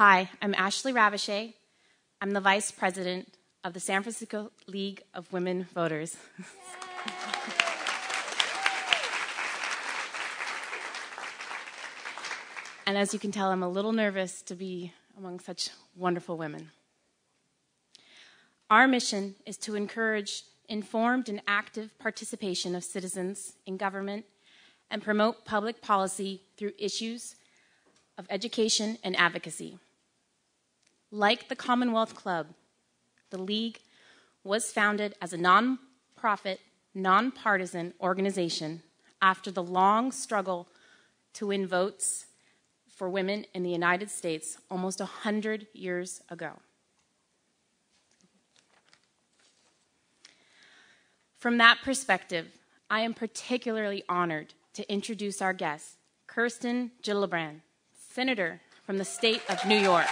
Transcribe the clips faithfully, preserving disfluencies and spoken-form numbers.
Hi, I'm Ashley Ravishay. I'm the Vice President of the San Francisco League of Women Voters. And as you can tell, I'm a little nervous to be among such wonderful women. Our mission is to encourage informed and active participation of citizens in government and promote public policy through issues of education and advocacy. Like the Commonwealth Club, the League was founded as a nonprofit, nonpartisan organization after the long struggle to win votes for women in the United States almost one hundred years ago. From that perspective, I am particularly honored to introduce our guest, Kirsten Gillibrand, Senator from the state of New York.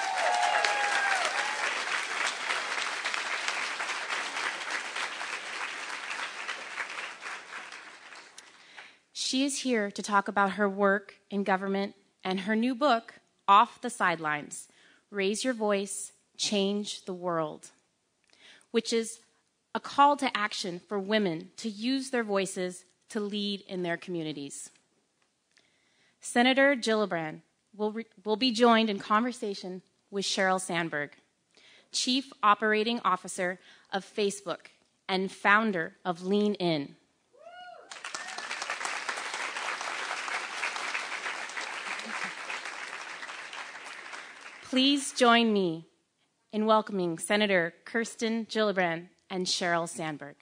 She is here to talk about her work in government and her new book, Off the Sidelines, Raise Your Voice, Change the World, which is a call to action for women to use their voices to lead in their communities. Senator Gillibrand will will be joined in conversation with Sheryl Sandberg, Chief Operating Officer of Facebook and founder of Lean In. Please join me in welcoming Senator Kirsten Gillibrand and Sheryl Sandberg.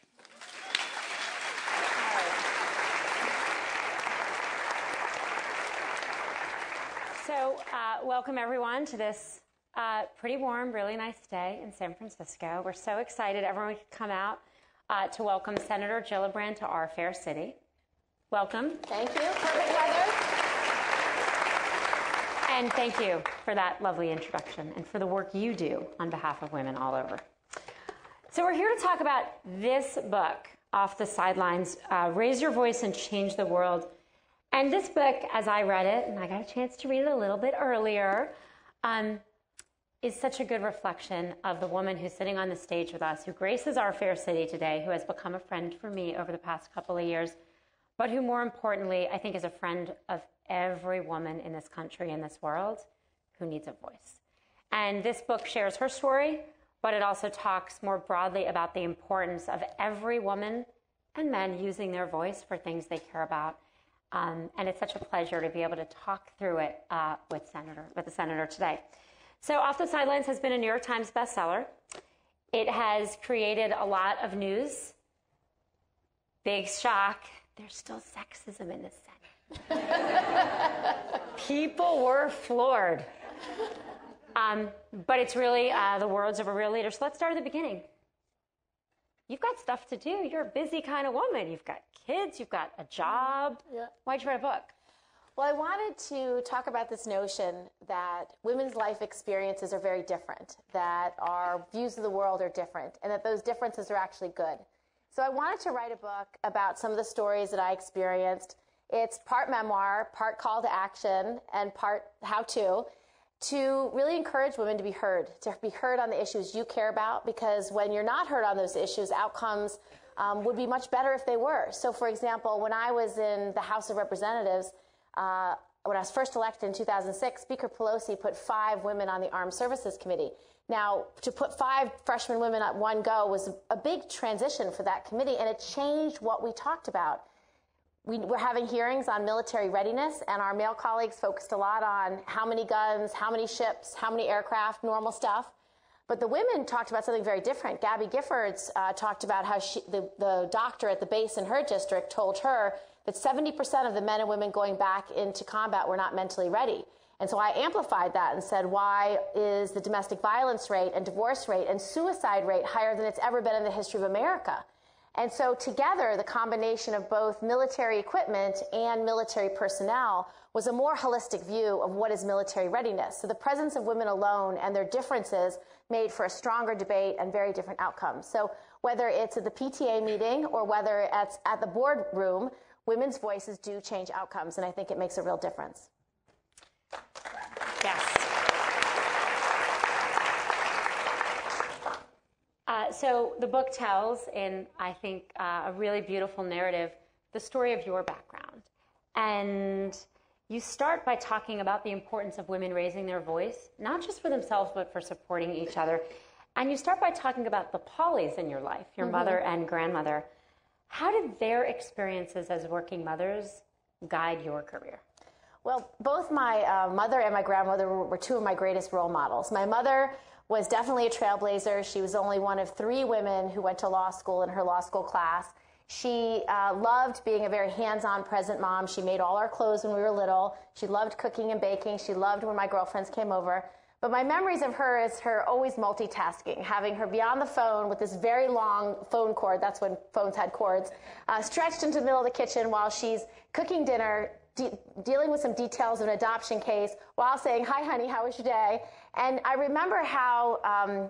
So uh, welcome everyone to this uh, pretty warm, really nice day in San Francisco. We're so excited everyone could come out uh, to welcome Senator Gillibrand to our fair city. Welcome. Thank you. Perfect weather. And thank you for that lovely introduction and for the work you do on behalf of women all over. So we're here to talk about this book, Off the Sidelines, uh, Raise Your Voice and Change the World. And this book, as I read it, and I got a chance to read it a little bit earlier, um, is such a good reflection of the woman who's sitting on the stage with us, who graces our fair city today, who has become a friend for me over the past couple of years, but who more importantly, I think is a friend of every woman in this country, in this world, who needs a voice. And this book shares her story, but it also talks more broadly about the importance of every woman and men using their voice for things they care about. Um, and it's such a pleasure to be able to talk through it uh, with Senator, with the Senator today. So Off the Sidelines has been a New York Times bestseller. It has created a lot of news. Big shock, there's still sexism in the Senate. People were floored. Um, but it's really uh, the words of a real leader. So let's start at the beginning. You've got stuff to do. You're a busy kind of woman. You've got kids. You've got a job. Yeah. Why'd you write a book? Well, I wanted to talk about this notion that women's life experiences are very different, that our views of the world are different, and that those differences are actually good. So I wanted to write a book about some of the stories that I experienced. It's part memoir, part call to action, and part how-to, to really encourage women to be heard, to be heard on the issues you care about, because when you're not heard on those issues, outcomes um, would be much better if they were. So, for example, when I was in the House of Representatives, uh, when I was first elected in two thousand six, Speaker Pelosi put five women on the Armed Services Committee. Now, to put five freshman women at one go was a big transition for that committee, and it changed what we talked about. We were having hearings on military readiness, and our male colleagues focused a lot on how many guns, how many ships, how many aircraft, normal stuff. But the women talked about something very different. Gabby Giffords uh, talked about how she, the, the doctor at the base in her district told her that seventy percent of the men and women going back into combat were not mentally ready. And so I amplified that and said, why is the domestic violence rate and divorce rate and suicide rate higher than it's ever been in the history of America? And so together, the combination of both military equipment and military personnel was a more holistic view of what is military readiness. So the presence of women alone and their differences made for a stronger debate and very different outcomes. So whether it's at the P T A meeting or whether it's at the boardroom, women's voices do change outcomes, and I think it makes a real difference. Yes. Uh, so the book tells, in, I think, uh, a really beautiful narrative, the story of your background. And you start by talking about the importance of women raising their voice, not just for themselves, but for supporting each other. And you start by talking about the Pollies in your life, your mm-hmm. mother and grandmother. How did their experiences as working mothers guide your career? Well, both my uh, mother and my grandmother were, were two of my greatest role models. My mother was definitely a trailblazer. She was only one of three women who went to law school in her law school class. She uh, loved being a very hands-on, present mom. She made all our clothes when we were little. She loved cooking and baking. She loved when my girlfriends came over. But my memories of her is her always multitasking, having her be on the phone with this very long phone cord. That's when phones had cords, uh, stretched into the middle of the kitchen while she's cooking dinner, de dealing with some details of an adoption case, while saying, "Hi, honey, how was your day?" And I remember how um,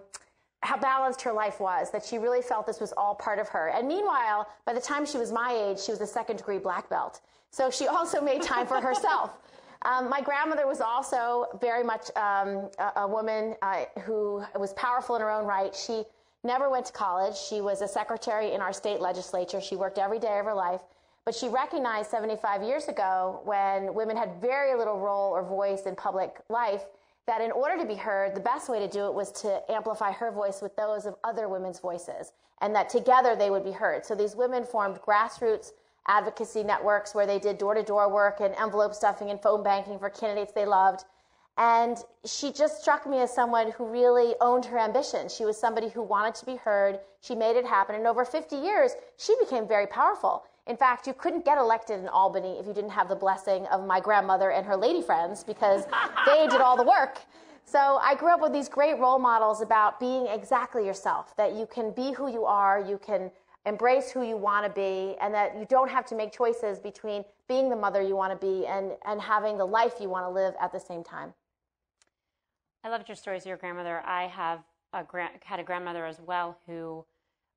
how balanced her life was, that she really felt this was all part of her. And meanwhile, by the time she was my age, she was a second-degree black belt. So she also made time for herself. Um, my grandmother was also very much um, a, a woman uh, who was powerful in her own right. She never went to college. She was a secretary in our state legislature. She worked every day of her life. But she recognized seventy-five years ago, when women had very little role or voice in public life, that in order to be heard, the best way to do it was to amplify her voice with those of other women's voices, and that together they would be heard. So these women formed grassroots advocacy networks where they did door-to-door work and envelope stuffing and phone banking for candidates they loved. And she just struck me as someone who really owned her ambition. She was somebody who wanted to be heard. She made it happen. And over fifty years, she became very powerful. In fact, you couldn't get elected in Albany if you didn't have the blessing of my grandmother and her lady friends, because they did all the work. So I grew up with these great role models about being exactly yourself, that you can be who you are, you can embrace who you want to be, and that you don't have to make choices between being the mother you want to be and, and having the life you want to live at the same time. I loved your stories of your grandmother. I have a grand, had a grandmother as well who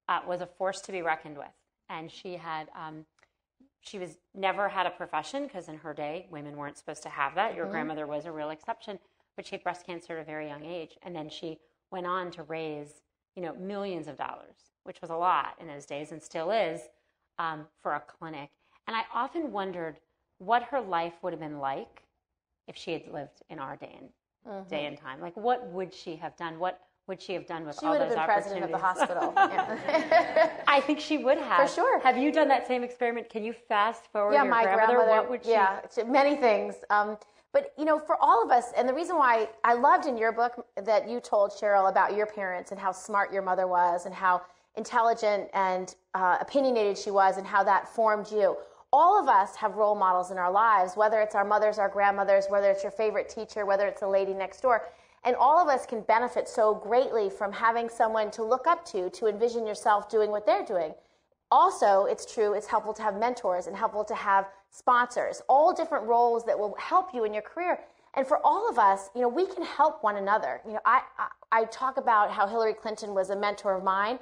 uh, was a force to be reckoned with. And she had, um, she was never had a profession, because in her day, women weren't supposed to have that. Your mm-hmm. grandmother was a real exception, but she had breast cancer at a very young age. And then she went on to raise, you know, millions of dollars, which was a lot in those days and still is, um, for a clinic. And I often wondered what her life would have been like if she had lived in our day and, mm-hmm. day and time. Like, what would she have done? What would she have done with she all those opportunities? She would have been president of the hospital. Yeah. I think she would have. For sure. Have you done that same experiment? Can you fast forward yeah, your my grandmother? grandmother? What would she? Yeah, many things. Um, But, you know, for all of us, and the reason why I loved in your book that you told, Sheryl, about your parents and how smart your mother was and how intelligent and uh, opinionated she was and how that formed you. All of us have role models in our lives, whether it's our mothers, our grandmothers, whether it's your favorite teacher, whether it's the lady next door. And all of us can benefit so greatly from having someone to look up to, to envision yourself doing what they're doing. Also, it's true, it's helpful to have mentors and helpful to have sponsors, all different roles that will help you in your career. And for all of us, you know, we can help one another. You know, I, I, I talk about how Hillary Clinton was a mentor of mine.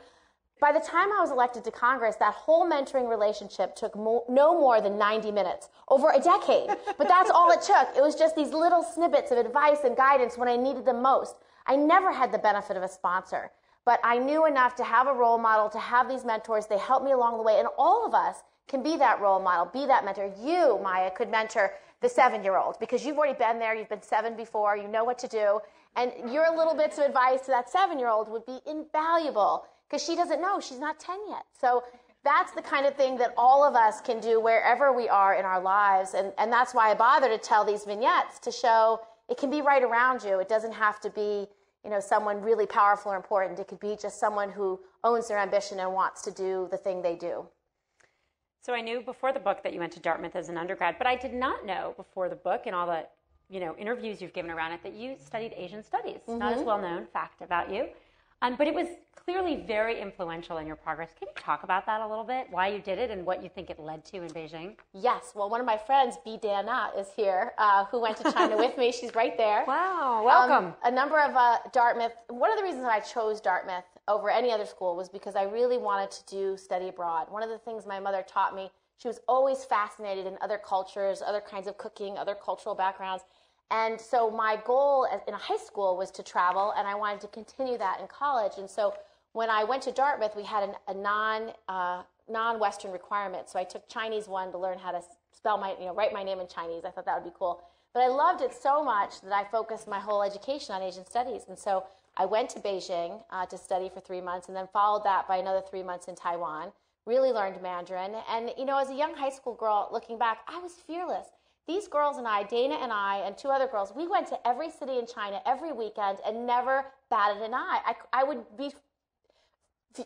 By the time I was elected to Congress, that whole mentoring relationship took mo no more than ninety minutes, over a decade. But that's all it took. It was just these little snippets of advice and guidance when I needed them most. I never had the benefit of a sponsor. But I knew enough to have a role model, to have these mentors. They helped me along the way. And all of us can be that role model, be that mentor. You, Maya, could mentor the seven-year-old, because you've already been there. You've been seven before. You know what to do. And your little bits of advice to that seven-year-old would be invaluable, because she doesn't know. She's not ten yet. So that's the kind of thing that all of us can do wherever we are in our lives. And, and that's why I bother to tell these vignettes, to show it can be right around you. It doesn't have to be, you know, someone really powerful or important. It could be just someone who owns their ambition and wants to do the thing they do. So I knew before the book that you went to Dartmouth as an undergrad, but I did not know before the book and all the, you know, interviews you've given around it, that you studied Asian studies. Mm-hmm. Not as well-known fact about you, um, but it was clearly very influential in your progress. Can you talk about that a little bit, why you did it and what you think it led to in Beijing? Yes. Well, one of my friends, Dana, is here, uh, who went to China with me. She's right there. Wow. Welcome. Um, a number of uh, Dartmouth. One of the reasons I chose Dartmouth over any other school was because I really wanted to do study abroad. One of the things my mother taught me, she was always fascinated in other cultures, other kinds of cooking, other cultural backgrounds. And so my goal in high school was to travel, and I wanted to continue that in college. And so when I went to Dartmouth, we had an, a non, uh, non-Western requirement, so I took Chinese one to learn how to spell my, you know, write my name in Chinese. I thought that would be cool. But I loved it so much that I focused my whole education on Asian studies. And so I went to Beijing uh, to study for three months and then followed that by another three months in Taiwan, really learned Mandarin. And, you know, as a young high school girl, looking back, I was fearless. These girls and I, Dana and I, and two other girls, we went to every city in China every weekend and never batted an eye. I, I would be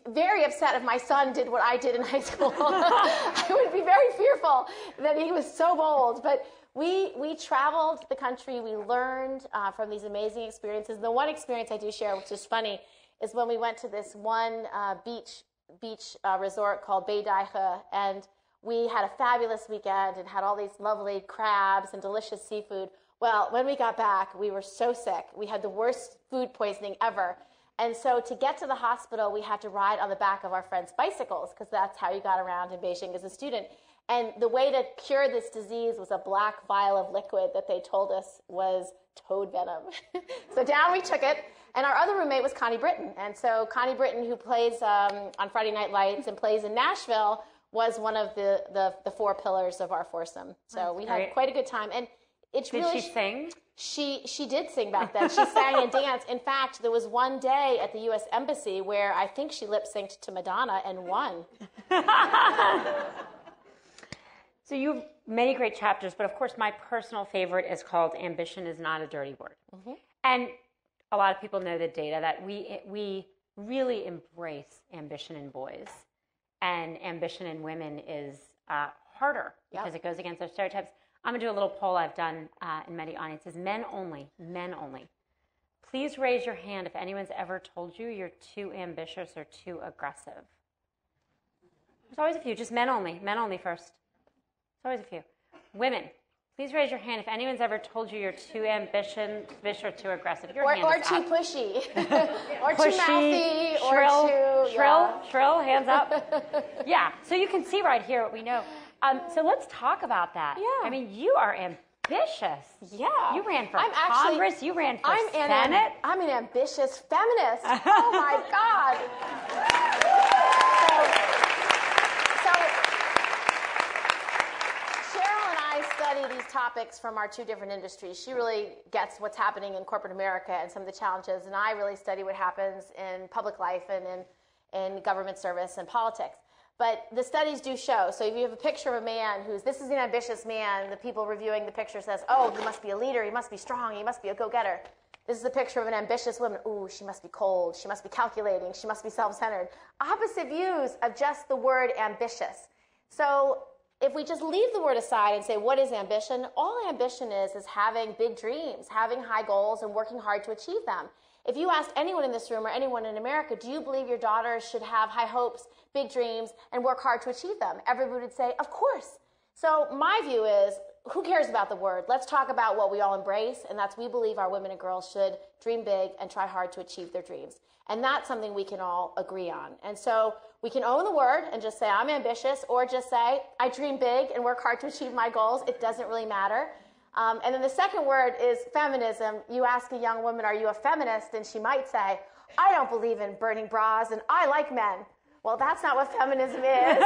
very upset if my son did what I did in high school. I would be very fearful that he was so bold. But we we traveled the country. We learned uh, from these amazing experiences. The one experience I do share, which is funny, is when we went to this one uh, beach beach uh, resort called Beidaihe, and we had a fabulous weekend and had all these lovely crabs and delicious seafood. Well, when we got back, we were so sick. We had the worst food poisoning ever. And so to get to the hospital, we had to ride on the back of our friends' bicycles, because that's how you got around in Beijing as a student. And the way to cure this disease was a black vial of liquid that they told us was toad venom. So down we took it. And our other roommate was Connie Britton. And so Connie Britton, who plays um, on Friday Night Lights and plays in Nashville, was one of the, the, the four pillars of our foursome. So That's we great. had quite a good time. And it's did really, she sing? She she did sing back then. She sang and danced. In fact, there was one day at the U S Embassy where I think she lip-synced to Madonna and won. So you have many great chapters, but of course my personal favorite is called Ambition Is Not a Dirty Word. Mm-hmm. And a lot of people know the data that we we really embrace ambition in boys. And ambition in women is uh, harder because yep. it goes against our stereotypes. I'm going to do a little poll I've done uh, in many audiences. Men only. Men only. Please raise your hand if anyone's ever told you you're too ambitious or too aggressive. There's always a few. Just men only. Men only first. There's always a few. Women, please raise your hand if anyone's ever told you you're too ambitious or too aggressive. Your or hand or is too up. pushy. or pushy, too mouthy. Shrill. Or too, shrill. Yeah. Shrill. Hands up. Yeah. So you can see right here what we know. Um, so let's talk about that. Yeah. I mean, you are ambitious. Yeah. You ran for I'm Congress. Actually, you ran for I'm Senate. An, I'm an ambitious feminist. Oh, my God. So, so Sheryl and I study these topics from our two different industries. She really gets what's happening in corporate America and some of the challenges, and I really study what happens in public life and in, in government service and politics. But the studies do show, so if you have a picture of a man who's, this is an ambitious man, the people reviewing the picture says, oh, he must be a leader, he must be strong, he must be a go-getter. This is a picture of an ambitious woman. Ooh, she must be cold, she must be calculating, she must be self-centered. Opposite views of just the word ambitious. So if we just leave the word aside and say, what is ambition? All ambition is is having big dreams, having high goals, and working hard to achieve them. If you asked anyone in this room or anyone in America, do you believe your daughters should have high hopes, big dreams, and work hard to achieve them? Everybody would say, of course. So my view is, who cares about the word? Let's talk about what we all embrace, and that's we believe our women and girls should dream big and try hard to achieve their dreams. And that's something we can all agree on. And so we can own the word and just say, I'm ambitious, or just say, I dream big and work hard to achieve my goals. It doesn't really matter. Um, and then the second word is feminism. You ask a young woman, are you a feminist? And she might say, I don't believe in burning bras and I like men. Well, that's not what feminism is.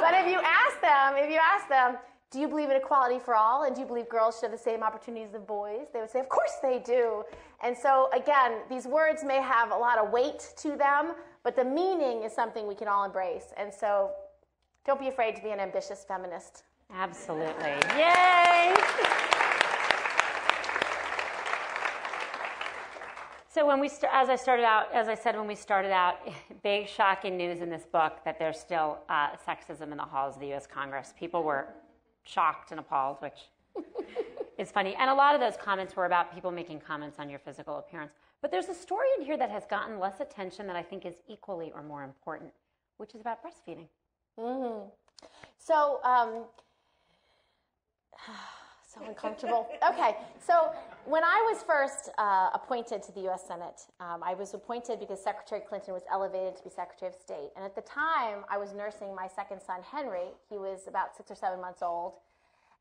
But if you ask them, if you ask them, do you believe in equality for all? And do you believe girls should have the same opportunities as boys? They would say, of course they do. And so again, these words may have a lot of weight to them, but the meaning is something we can all embrace. And so don't be afraid to be an ambitious feminist. Absolutely. Yay! So when we, st as I started out, as I said, when we started out, big shocking news in this book that there's still uh, sexism in the halls of the U S Congress. People were shocked and appalled, which is funny. And a lot of those comments were about people making comments on your physical appearance. But there's a story in here that has gotten less attention that I think is equally or more important, which is about breastfeeding. Mm-hmm. So, um, so uncomfortable. Okay, so when I was first uh, appointed to the U S Senate, um, I was appointed because Secretary Clinton was elevated to be Secretary of State. And at the time, I was nursing my second son, Henry. He was about six or seven months old.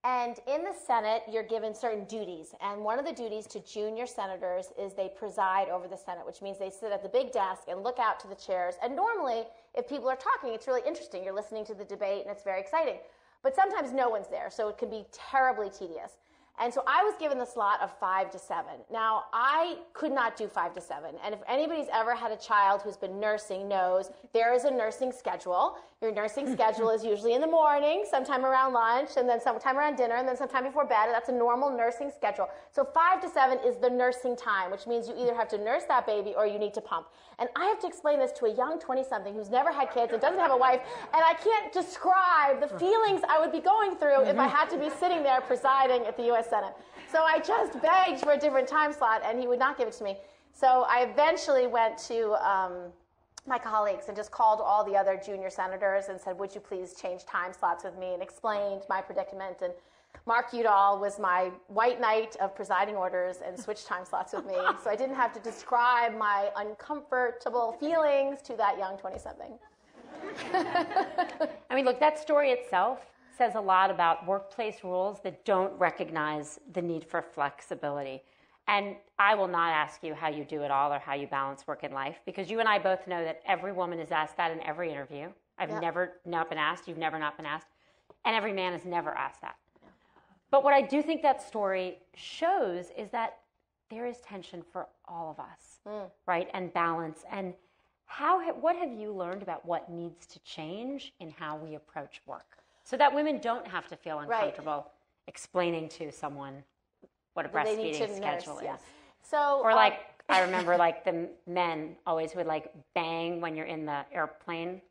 And in the Senate, you're given certain duties. And one of the duties to junior senators is they preside over the Senate, which means they sit at the big desk and look out to the chairs. And normally, if people are talking, it's really interesting. You're listening to the debate, and it's very exciting. But sometimes no one's there, so it can be terribly tedious. And so I was given the slot of five to seven. Now, I could not do five to seven. And if anybody's ever had a child who's been nursing knows there is a nursing schedule. Your nursing schedule is usually in the morning, sometime around lunch, and then sometime around dinner, and then sometime before bed. That's a normal nursing schedule. So five to seven is the nursing time, which means you either have to nurse that baby or you need to pump. And I have to explain this to a young twenty-something who's never had kids and doesn't have a wife, and I can't describe the feelings I would be going through if I had to be sitting there presiding at the U S Senate. So I just begged for a different time slot, and he would not give it to me. So I eventually went to um, my colleagues and just called all the other junior senators and said, would you please change time slots with me, and explained my predicament. And Mark Udall was my white knight of presiding orders and switched time slots with me. So I didn't have to describe my uncomfortable feelings to that young twenty-something. I mean, look, that story itself says a lot about workplace rules that don't recognize the need for flexibility. And I will not ask you how you do it all or how you balance work and life, because you and I both know that every woman is asked that in every interview. I've yeah. never not been asked. You've never not been asked. And every man is never asked that. Yeah. But what I do think that story shows is that there is tension for all of us, mm. right? And balance. And how? What have you learned about what needs to change in how we approach work? So that women don't have to feel uncomfortable right. explaining to someone what a breastfeeding schedule nurse, is. Yeah. So, or like, um, I remember like the men always would like bang when you're in the airplane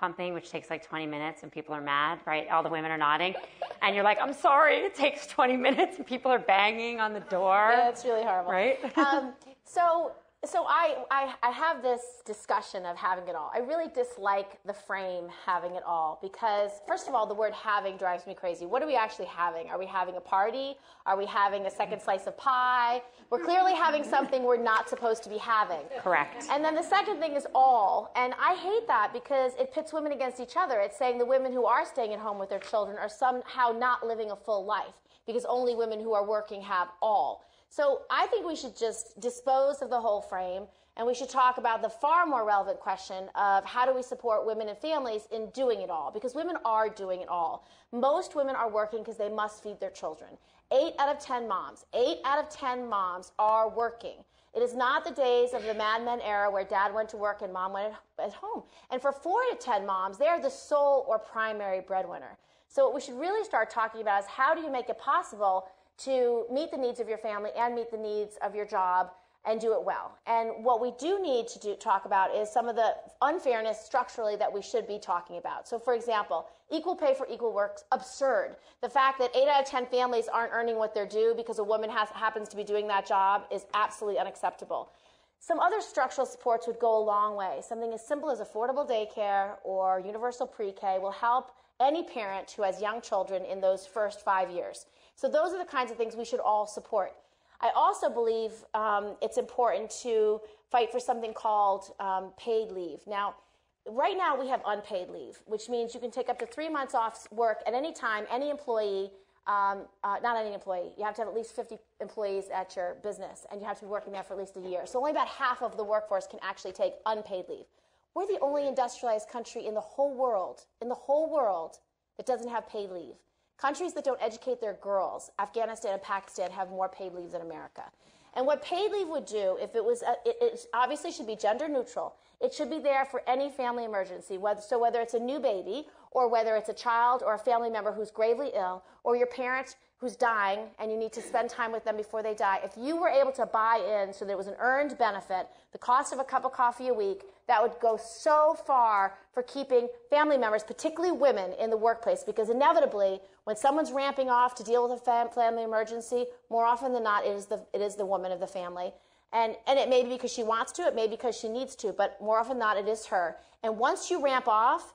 pumping, which takes like twenty minutes, and people are mad, right? All the women are nodding. And you're like, I'm sorry, it takes twenty minutes, and people are banging on the door. Yeah, it's really horrible. Right? um, so... So I, I, I have this discussion of having it all. I really dislike the frame having it all, because first of all, the word having drives me crazy. What are we actually having? Are we having a party? Are we having a second slice of pie? We're clearly having something we're not supposed to be having. Correct. And then the second thing is all. And I hate that because it pits women against each other. It's saying the women who are staying at home with their children are somehow not living a full life because only women who are working have all. So I think we should just dispose of the whole frame, and we should talk about the far more relevant question of how do we support women and families in doing it all, because women are doing it all. Most women are working because they must feed their children. Eight out of ten moms, eight out of ten moms are working. It is not the days of the Mad Men era where dad went to work and mom went at home. And for four to ten moms, they are the sole or primary breadwinner. So what we should really start talking about is how do you make it possible to meet the needs of your family and meet the needs of your job and do it well. And what we do need to do, talk about is some of the unfairness structurally that we should be talking about. So for example, equal pay for equal work's absurd. The fact that eight out of ten families aren't earning what they're due because a woman has, happens to be doing that job is absolutely unacceptable. Some other structural supports would go a long way. Something as simple as affordable daycare or universal pre-K will help any parent who has young children in those first five years. So those are the kinds of things we should all support. I also believe um, it's important to fight for something called um, paid leave. Now, right now we have unpaid leave, which means you can take up to three months off work at any time, any employee, um, uh, not any employee, you have to have at least fifty employees at your business, and you have to be working there for at least a year. So only about half of the workforce can actually take unpaid leave. We're the only industrialized country in the whole world, in the whole world, that doesn't have paid leave. Countries that don't educate their girls, Afghanistan and Pakistan, have more paid leave than America. And what paid leave would do, if it was, uh, it, it obviously should be gender neutral. It should be there for any family emergency. Whether, so whether it's a new baby, or whether it's a child or a family member who's gravely ill, or your parent who's dying and you need to spend time with them before they die. If you were able to buy in so there was an earned benefit, the cost of a cup of coffee a week, that would go so far for keeping family members, particularly women, in the workplace, because inevitably, when someone's ramping off to deal with a fam family emergency, more often than not, it is the, it is the woman of the family. And, and it may be because she wants to, it may be because she needs to, but more often than not, it is her. And once you ramp off,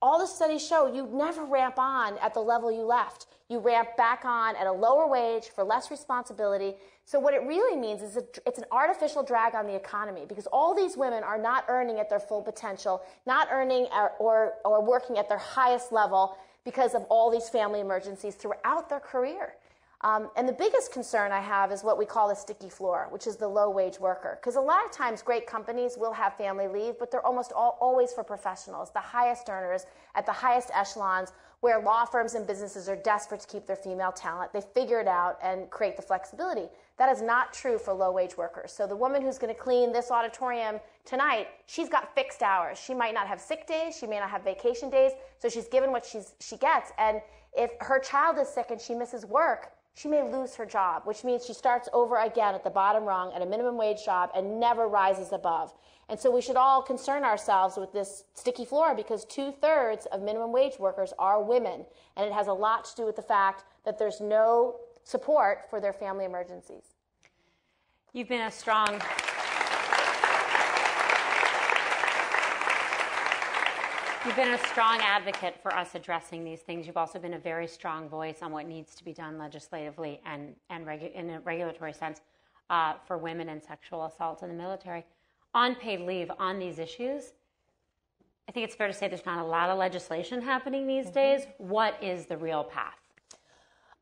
all the studies show you never ramp on at the level you left. You ramp back on at a lower wage for less responsibility. So what it really means is it's an artificial drag on the economy, because all these women are not earning at their full potential, not earning or, or, or working at their highest level, because of all these family emergencies throughout their career. Um, and the biggest concern I have is what we call the sticky floor, which is the low-wage worker. Because a lot of times great companies will have family leave, but they're almost all, always for professionals, the highest earners at the highest echelons, where law firms and businesses are desperate to keep their female talent. They figure it out and create the flexibility. That is not true for low-wage workers. So the woman who's going to clean this auditorium tonight, she's got fixed hours. She might not have sick days. She may not have vacation days. So she's given what she's, she gets. And if her child is sick and she misses work, she may lose her job, which means she starts over again at the bottom rung at a minimum wage job and never rises above. And so we should all concern ourselves with this sticky floor, because two-thirds of minimum wage workers are women, and it has a lot to do with the fact that there's no support for their family emergencies. You've been a strong... You've been a strong advocate for us addressing these things. You've also been a very strong voice on what needs to be done legislatively and, and regu in a regulatory sense uh, for women and sexual assault in the military. On paid leave, on these issues, I think it's fair to say there's not a lot of legislation happening these mm-hmm. days. What is the real path?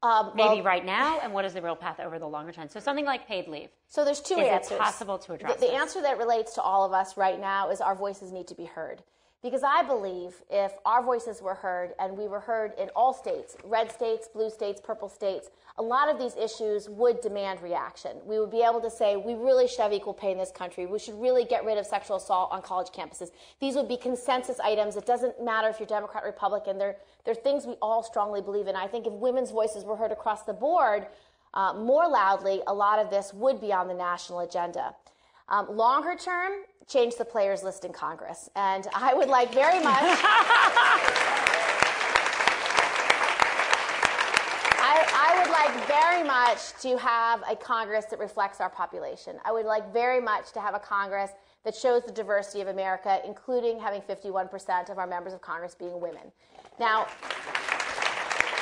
Um, Maybe well, right now, and what is the real path over the longer time? So something like paid leave. So there's two is answers. Is it possible to address The, the answer that relates to all of us right now is our voices need to be heard. Because I believe if our voices were heard, and we were heard in all states, red states, blue states, purple states, a lot of these issues would demand reaction. We would be able to say, we really should have equal pay in this country. We should really get rid of sexual assault on college campuses. These would be consensus items. It doesn't matter if you're Democrat or Republican. They're, they're things we all strongly believe in. I think if women's voices were heard across the board uh, more loudly, a lot of this would be on the national agenda. Um, longer term, change the players list in Congress. And I would like very much... I, I would like very much to have a Congress that reflects our population. I would like very much to have a Congress that shows the diversity of America, including having fifty-one percent of our members of Congress being women. Now...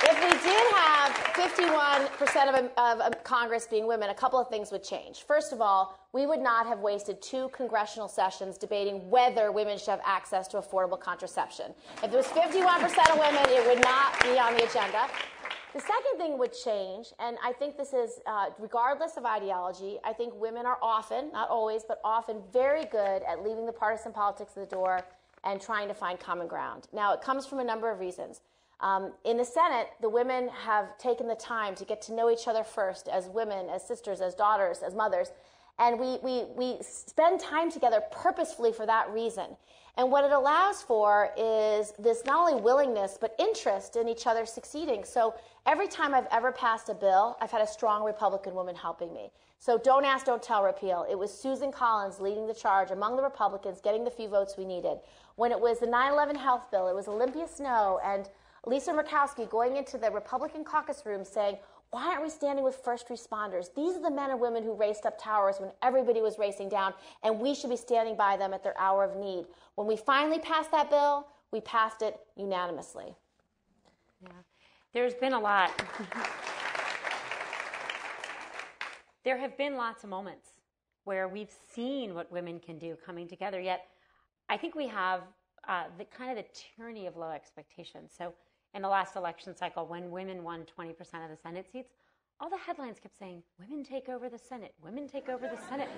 If we did have fifty-one percent of, of Congress being women, a couple of things would change. First of all, we would not have wasted two congressional sessions debating whether women should have access to affordable contraception. If it was fifty-one percent of women, it would not be on the agenda. The second thing would change, and I think this is, uh, regardless of ideology, I think women are often, not always, but often very good at leaving the partisan politics at the door and trying to find common ground. Now, it comes from a number of reasons. Um, in the Senate, the women have taken the time to get to know each other first as women, as sisters, as daughters, as mothers. And we, we, we spend time together purposefully for that reason. And what it allows for is this not only willingness, but interest in each other succeeding. So every time I've ever passed a bill, I've had a strong Republican woman helping me. So Don't Ask, Don't Tell repeal. It was Susan Collins leading the charge among the Republicans, getting the few votes we needed. When it was the nine eleven health bill, it was Olympia Snowe and Lisa Murkowski going into the Republican caucus room saying, why aren't we standing with first responders? These are the men and women who raced up towers when everybody was racing down, and we should be standing by them at their hour of need. When we finally passed that bill, we passed it unanimously. Yeah. There's been a lot. There have been lots of moments where we've seen what women can do coming together, yet I think we have uh, the kind of the tyranny of low expectations. So in the last election cycle, when women won twenty percent of the Senate seats, all the headlines kept saying, women take over the Senate, women take over the Senate.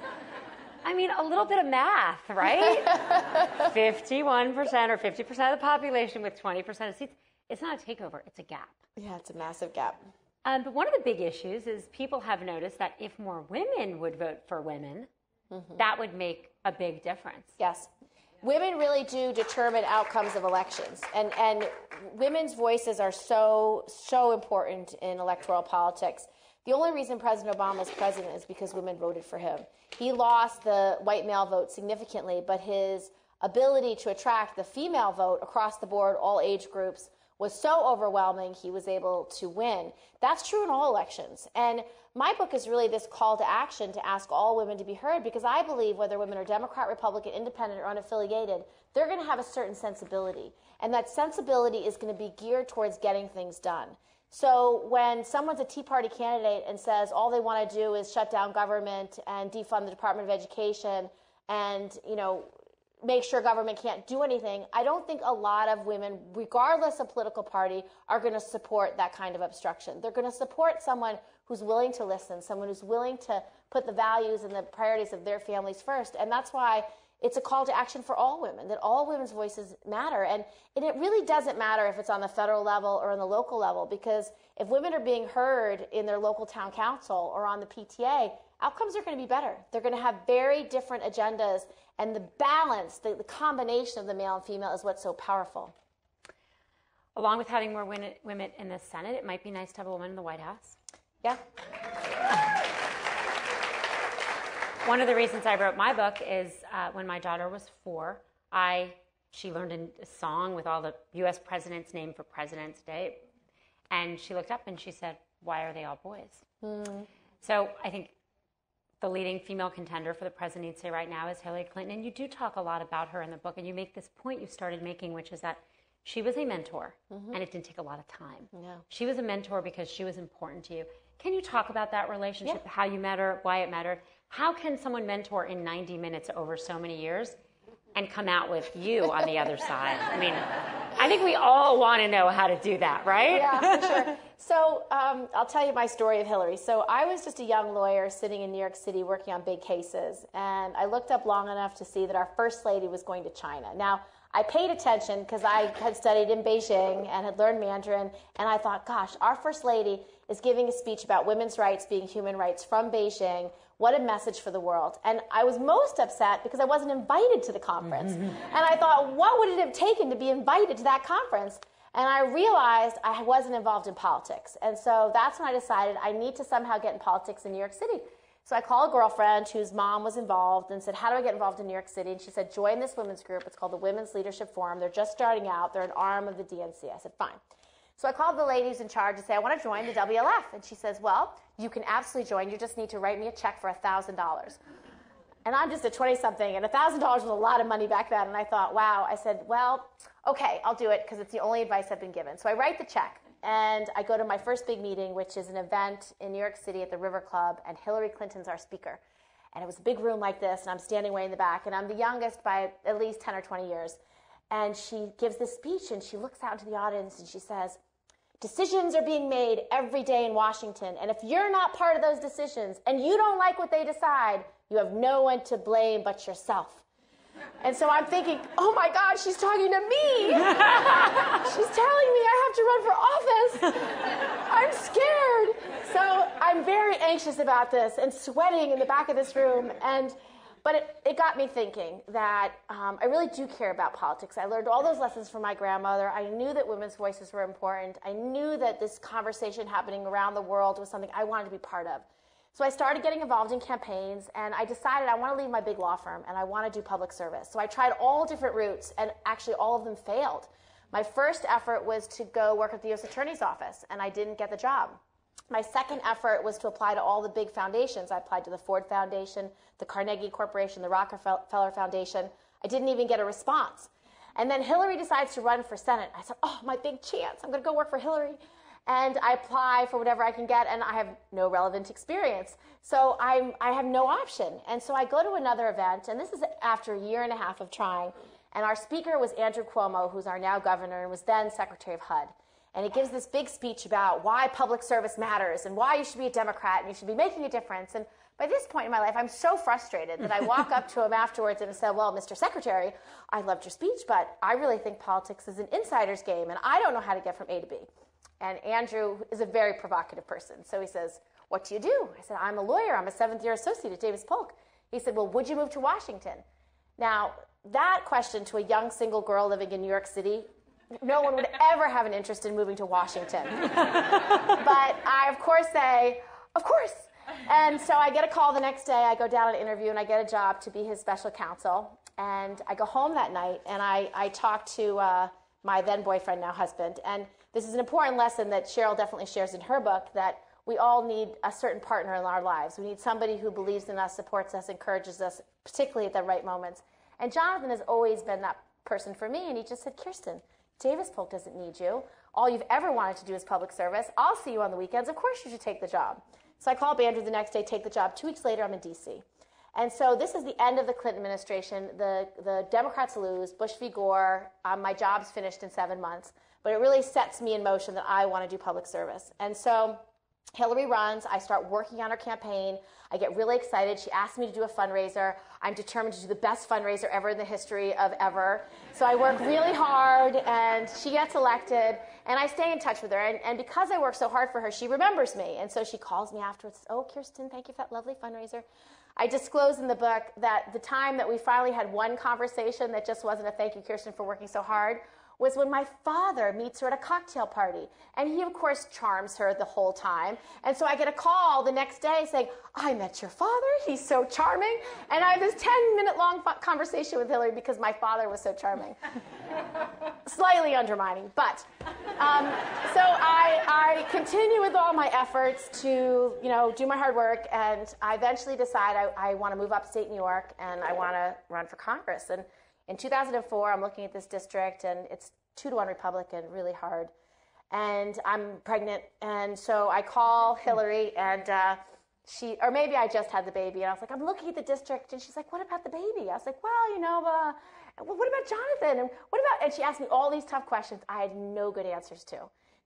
I mean, a little bit of math, right? fifty-one percent or fifty percent of the population with twenty percent of seats. It's not a takeover, it's a gap. Yeah, it's a massive gap. Um, but one of the big issues is people have noticed that if more women would vote for women, mm-hmm. that would make a big difference. Yes. Women really do determine outcomes of elections, and, and women's voices are so, so important in electoral politics. The only reason President Obama is president is because women voted for him. He lost the white male vote significantly, but his ability to attract the female vote across the board, all age groups, was so overwhelming, he was able to win. That's true in all elections. And my book is really this call to action to ask all women to be heard, because I believe whether women are Democrat, Republican, independent, or unaffiliated, they're going to have a certain sensibility. And that sensibility is going to be geared towards getting things done. So when someone's a Tea Party candidate and says all they want to do is shut down government and defund the Department of Education and, you know, make sure government can't do anything, I don't think a lot of women, regardless of political party, are going to support that kind of obstruction. They're going to support someone who's willing to listen, someone who's willing to put the values and the priorities of their families first. And that's why it's a call to action for all women, that all women's voices matter. And, and it really doesn't matter if it's on the federal level or on the local level, because if women are being heard in their local town council or on the P T A, outcomes are going to be better. They're going to have very different agendas. And the balance, the, the combination of the male and female is what's so powerful. Along with having more women, women in the Senate, it might be nice to have a woman in the White House. Yeah. One of the reasons I wrote my book is uh, when my daughter was four, I she learned a song with all the U S presidents named for President's Day. And she looked up and she said, why are they all boys? Mm. So I think the leading female contender for the presidency right now is Hillary Clinton. And you do talk a lot about her in the book. And you make this point you started making, which is that she was a mentor. Mm-hmm. And it didn't take a lot of time. Yeah. She was a mentor because she was important to you. Can you talk about that relationship, yeah. how you met her, why it mattered? How can someone mentor in ninety minutes over so many years and come out with you on the other side? I mean, I think we all want to know how to do that, right? Yeah, for sure. So um, I'll tell you my story of Hillary. So I was just a young lawyer sitting in New York City working on big cases. And I looked up long enough to see that our first lady was going to China. Now, I paid attention because I had studied in Beijing and had learned Mandarin. And I thought, gosh, our first lady is giving a speech about women's rights being human rights from Beijing. What a message for the world. And I was most upset because I wasn't invited to the conference. And I thought, what would it have taken to be invited to that conference? And I realized I wasn't involved in politics. And so that's when I decided I need to somehow get in politics in New York City. So I called a girlfriend whose mom was involved and said, how do I get involved in New York City? And she said, join this women's group. It's called the Women's Leadership Forum. They're just starting out. They're an arm of the D N C. I said, fine. So I called the ladies in charge and said, I want to join the W L F. And she says, well, you can absolutely join. You just need to write me a check for one thousand dollars. And I'm just a twenty-something, and one thousand dollars was a lot of money back then. And I thought, wow. I said, well, okay, I'll do it because it's the only advice I've been given. So I write the check, and I go to my first big meeting, which is an event in New York City at the River Club, and Hillary Clinton's our speaker. And it was a big room like this, and I'm standing way in the back, and I'm the youngest by at least ten or twenty years. And she gives this speech, and she looks out into the audience, and she says, decisions are being made every day in Washington, and if you're not part of those decisions and you don't like what they decide, you have no one to blame but yourself. And so I'm thinking, oh my God, she's talking to me. She's telling me I have to run for office. I'm scared. So I'm very anxious about this and sweating in the back of this room. And But it, it got me thinking that um, I really do care about politics. I learned all those lessons from my grandmother. I knew that women's voices were important. I knew that this conversation happening around the world was something I wanted to be part of. So I started getting involved in campaigns, and I decided I want to leave my big law firm, and I want to do public service. So I tried all different routes, and actually all of them failed. My first effort was to go work at the U S Attorney's Office, and I didn't get the job. My second effort was to apply to all the big foundations. I applied to the Ford Foundation, the Carnegie Corporation, the Rockefeller Foundation. I didn't even get a response. And then Hillary decides to run for Senate. I said, oh, my big chance. I'm going to go work for Hillary. And I apply for whatever I can get, and I have no relevant experience. So I'm, I have no option. And so I go to another event, and this is after a year and a half of trying. And our speaker was Andrew Cuomo, who's our now governor and was then Secretary of H U D. And he gives this big speech about why public service matters and why you should be a Democrat and you should be making a difference. And by this point in my life, I'm so frustrated that I walk up to him afterwards and I say, well, Mister Secretary, I loved your speech, but I really think politics is an insider's game, and I don't know how to get from A to B. And Andrew is a very provocative person. So he says, what do you do? I said, I'm a lawyer. I'm a seventh-year associate at Davis Polk. He said, well, would you move to Washington? Now, that question to a young single girl living in New York City, no one would ever have an interest in moving to Washington. But I, of course, say, of course. And so I get a call the next day. I go down and interview, and I get a job to be his special counsel. And I go home that night, and I, I talk to uh, my then-boyfriend, now husband. And this is an important lesson that Sheryl definitely shares in her book, that we all need a certain partner in our lives. We need somebody who believes in us, supports us, encourages us, particularly at the right moments. And Jonathan has always been that person for me, and he just said, Kirsten, Davis Polk doesn't need you. All you've ever wanted to do is public service. I'll see you on the weekends. Of course you should take the job. So I call Andrew the next day, take the job. Two weeks later, I'm in D C And so this is the end of the Clinton administration. The, the Democrats lose. Bush v. Gore. Um, my job's finished in seven months. But it really sets me in motion that I want to do public service. And so Hillary runs. I start working on her campaign. I get really excited. She asked me to do a fundraiser. I'm determined to do the best fundraiser ever in the history of ever. So I work really hard, and she gets elected, and I stay in touch with her. And, and because I work so hard for her, she remembers me. And so she calls me afterwards, "Oh, Kirsten, thank you for that lovely fundraiser." I disclose in the book that the time that we finally had one conversation that just wasn't a "thank you, Kirsten, for working so hard" was when my father meets her at a cocktail party. And he, of course, charms her the whole time. And so I get a call the next day saying, "I met your father, he's so charming." And I have this ten minute long conversation with Hillary because my father was so charming. Slightly undermining, but. Um, so I, I continue with all my efforts to, you know, do my hard work. And I eventually decide I, I want to move upstate New York and I want to run for Congress. And in two thousand four, I'm looking at this district, and it's two to one Republican, really hard. And I'm pregnant, and so I call Hillary, and uh, she, or maybe I just had the baby, and I was like, "I'm looking at the district," and she's like, "What about the baby?" I was like, "Well, you know, uh, what about Jonathan?" And what about? And she asked me all these tough questions I had no good answers to.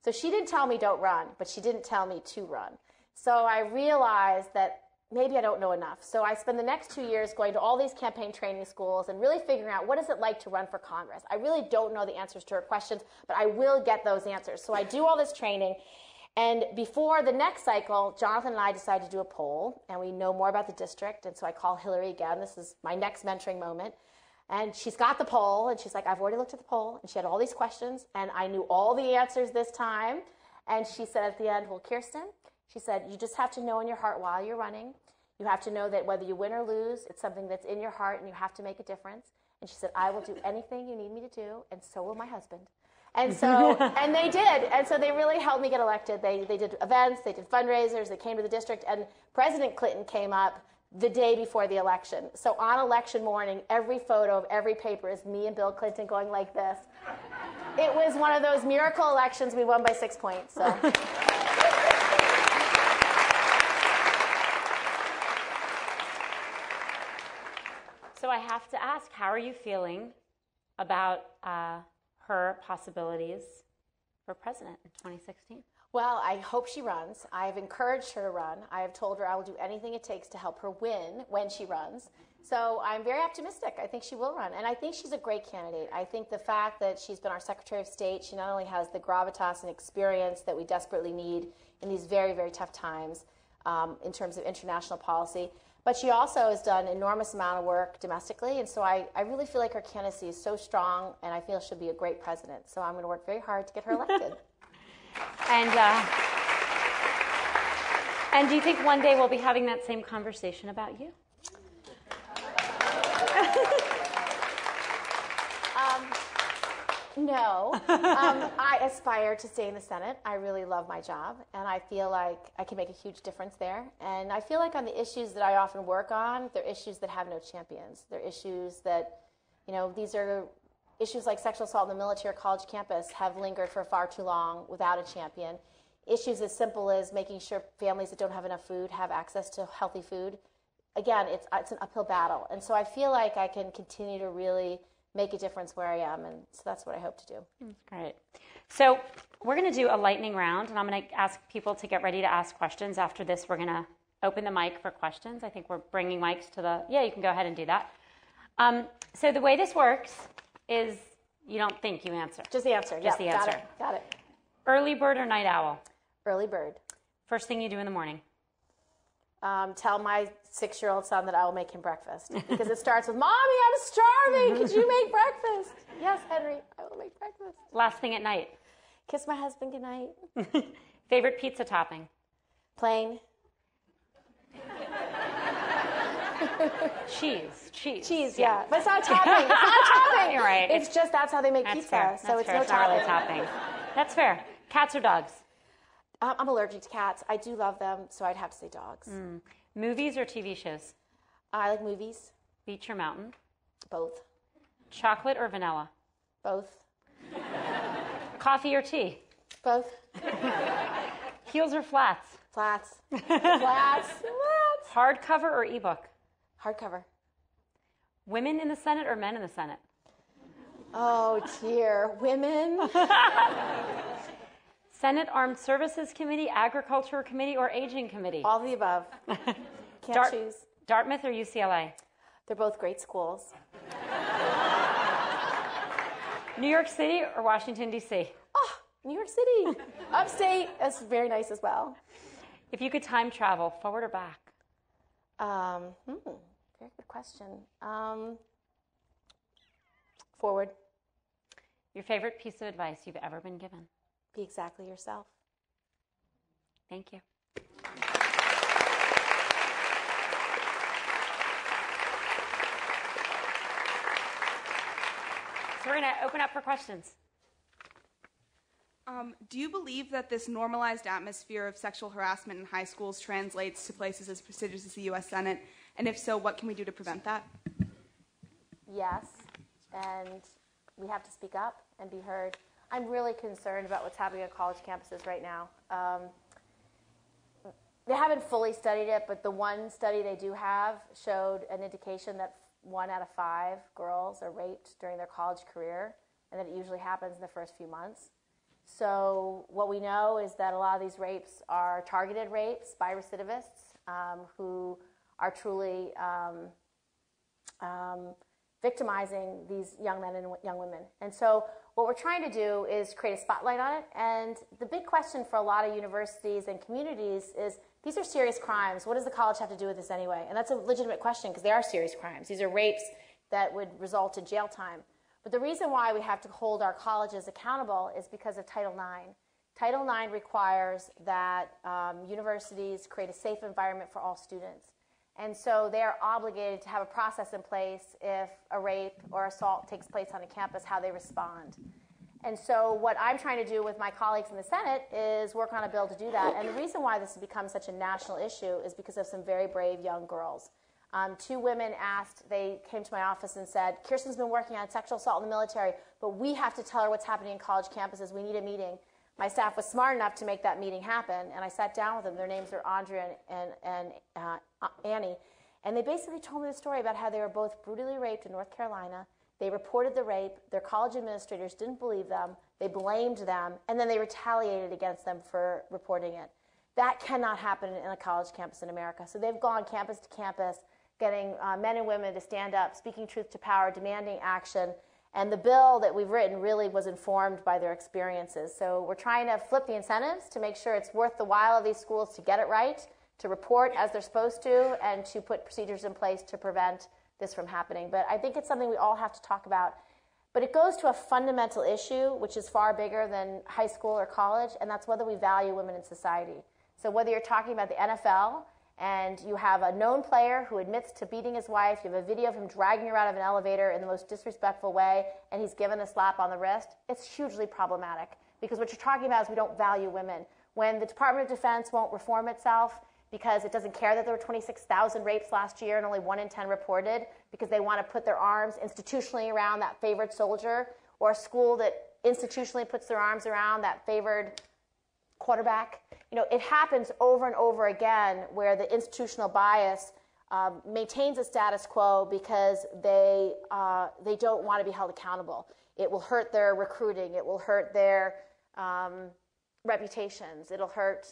So she didn't tell me don't run, but she didn't tell me to run. So I realized that maybe I don't know enough. So I spend the next two years going to all these campaign training schools and really figuring out what is it like to run for Congress. I really don't know the answers to her questions, but I will get those answers. So I do all this training. And before the next cycle, Jonathan and I decide to do a poll, and we know more about the district. And so I call Hillary again. This is my next mentoring moment. And she's got the poll, and she's like, "I've already looked at the poll." And she had all these questions, and I knew all the answers this time. And she said at the end, "Well, Kirsten," she said, "you just have to know in your heart while you're running. You have to know that whether you win or lose, it's something that's in your heart and you have to make a difference." And she said, "I will do anything you need me to do, and so will my husband." And so, and they did. And so they really helped me get elected. They, they did events, they did fundraisers, they came to the district, and President Clinton came up the day before the election. So on election morning, every photo of every paper is me and Bill Clinton going like this. It was one of those miracle elections. We won by six points. So. So I have to ask, how are you feeling about uh, her possibilities for president in twenty sixteen? Well, I hope she runs. I've encouraged her to run. I have told her I will do anything it takes to help her win when she runs. So I'm very optimistic. I think she will run. And I think she's a great candidate. I think the fact that she's been our Secretary of State, she not only has the gravitas and experience that we desperately need in these very, very tough times um, in terms of international policy, but she also has done an enormous amount of work domestically, and so I, I really feel like her candidacy is so strong, and I feel she'll be a great president. So I'm going to work very hard to get her elected. and uh, and do you think one day we'll be having that same conversation about you? No. Um, I aspire to stay in the Senate. I really love my job, and I feel like I can make a huge difference there. And I feel like on the issues that I often work on, they're issues that have no champions. They're issues that, you know, these are issues like sexual assault on the military or college campus have lingered for far too long without a champion. Issues as simple as making sure families that don't have enough food have access to healthy food. Again, it's, it's an uphill battle. And so I feel like I can continue to really make a difference where I am, and so that's what I hope to do. That's great. So we're going to do a lightning round, and I'm going to ask people to get ready to ask questions. After this, we're going to open the mic for questions. I think we're bringing mics to the, yeah, you can go ahead and do that. Um, so the way this works is you don't think, you answer. Just the answer. Just yep, the answer. Got it. Got it. Early bird or night owl? Early bird. First thing you do in the morning? Um, tell my six-year-old son that I will make him breakfast, because it starts with, "Mommy, I'm starving. Could you make breakfast?" "Yes, Henry, I will make breakfast." Last thing at night? Kiss my husband goodnight. Favorite pizza topping? Plain. Cheese. Cheese. Cheese, yeah. yeah. But it's not a topping. It's not a topping. You're right. It's, it's just that's how they make that's pizza, fair. so that's it's fair. no it's not really topping. That's fair. Cats or dogs? I'm allergic to cats. I do love them, so I'd have to say dogs. Mm. Movies or T V shows? I like movies. Beach or mountain? Both. Chocolate or vanilla? Both. Coffee or tea? Both. Heels or flats? Flats. Flats. Flats. Hardcover or ebook? Hardcover. Women in the Senate or men in the Senate? Oh, dear. Women? Senate Armed Services Committee, Agriculture Committee, or Aging Committee? All of the above. Can't Dart- choose. Dartmouth or U C L A? They're both great schools. New York City or Washington, D C? Oh, New York City. Upstate is very nice as well. If you could time travel, forward or back? Um, hmm, very good question. Um, forward. Your favorite piece of advice you've ever been given? Be exactly yourself. Thank you. So we're going to open up for questions. Um, do you believe that this normalized atmosphere of sexual harassment in high schools translates to places as prestigious as the U S Senate? And if so, what can we do to prevent that? Yes, and we have to speak up and be heard. I'm really concerned about what's happening on college campuses right now. Um, they haven't fully studied it, but the one study they do have showed an indication that one out of five girls are raped during their college career, and that it usually happens in the first few months. So what we know is that a lot of these rapes are targeted rapes by recidivists um, who are truly um, um, victimizing these young men and w- young women. And so what we're trying to do is create a spotlight on it. And the big question for a lot of universities and communities is, these are serious crimes. What does the college have to do with this anyway? And that's a legitimate question, because they are serious crimes. These are rapes that would result in jail time. But the reason why we have to hold our colleges accountable is because of Title nine. Title nine requires that um, universities create a safe environment for all students. And so they are obligated to have a process in place if a rape or assault takes place on a campus, how they respond. And so what I'm trying to do with my colleagues in the Senate is work on a bill to do that. And the reason why this has become such a national issue is because of some very brave young girls. Um, two women asked, they came to my office and said, Kirsten's been working on sexual assault in the military, but we have to tell her what's happening in college campuses. We need a meeting. My staff was smart enough to make that meeting happen, and I sat down with them. Their names are Andrea and, and, and uh, Annie. And they basically told me the story about how they were both brutally raped in North Carolina. They reported the rape, their college administrators didn't believe them, they blamed them, and then they retaliated against them for reporting it. That cannot happen in a college campus in America. So they've gone campus to campus, getting uh, men and women to stand up, speaking truth to power, demanding action. And the bill that we've written really was informed by their experiences. So we're trying to flip the incentives to make sure it's worth the while of these schools to get it right, to report as they're supposed to, and to put procedures in place to prevent this from happening. But I think it's something we all have to talk about. But it goes to a fundamental issue, which is far bigger than high school or college, and that's whether we value women in society. So whether you're talking about the N F L, and you have a known player who admits to beating his wife, you have a video of him dragging her out of an elevator in the most disrespectful way, and he's given a slap on the wrist, it's hugely problematic. Because what you're talking about is we don't value women. When the Department of Defense won't reform itself, because it doesn't care that there were twenty-six thousand rapes last year and only one in ten reported, because they want to put their arms institutionally around that favored soldier, or a school that institutionally puts their arms around that favored quarterback. You know, it happens over and over again where the institutional bias um, maintains a status quo because they uh, they don't want to be held accountable. It will hurt their recruiting. It will hurt their um, reputations. It'll hurt,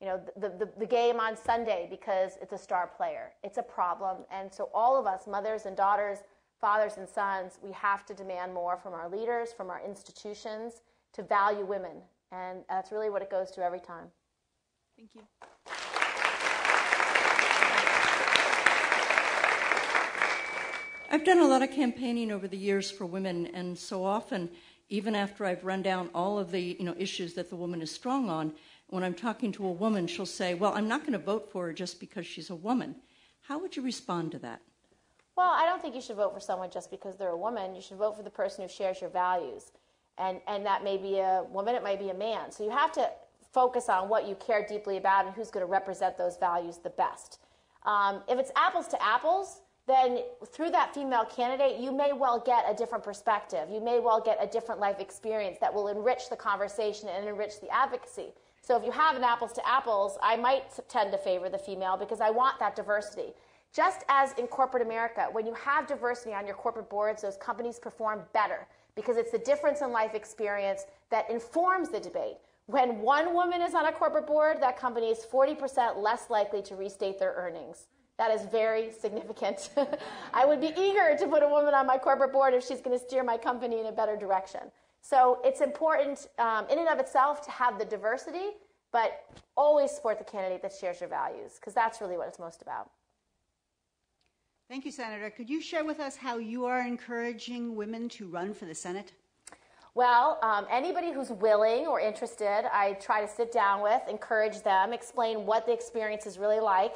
you know, the, the, the game on Sunday because it's a star player. It's a problem. And so all of us, mothers and daughters, fathers and sons, we have to demand more from our leaders, from our institutions, to value women. And that's really what it goes to every time. Thank you. I've done a lot of campaigning over the years for women, and so often, even after I've run down all of the, you know, issues that the woman is strong on, when I'm talking to a woman, she'll say, well, I'm not going to vote for her just because she's a woman. How would you respond to that? Well, I don't think you should vote for someone just because they're a woman. You should vote for the person who shares your values. And, and that may be a woman, it might be a man. So you have to focus on what you care deeply about and who's going to represent those values the best. Um, if it's apples to apples, then through that female candidate, you may well get a different perspective. You may well get a different life experience that will enrich the conversation and enrich the advocacy. So if you have an apples to apples, I might tend to favor the female because I want that diversity. Just as in corporate America, when you have diversity on your corporate boards, those companies perform better because it's the difference in life experience that informs the debate. When one woman is on a corporate board, that company is forty percent less likely to restate their earnings. That is very significant. I would be eager to put a woman on my corporate board if she's going to steer my company in a better direction. So it's important um, in and of itself to have the diversity, but always support the candidate that shares your values, because that's really what it's most about. Thank you, Senator. Could you share with us how you are encouraging women to run for the Senate? Well, um, anybody who's willing or interested, I try to sit down with, encourage them, explain what the experience is really like.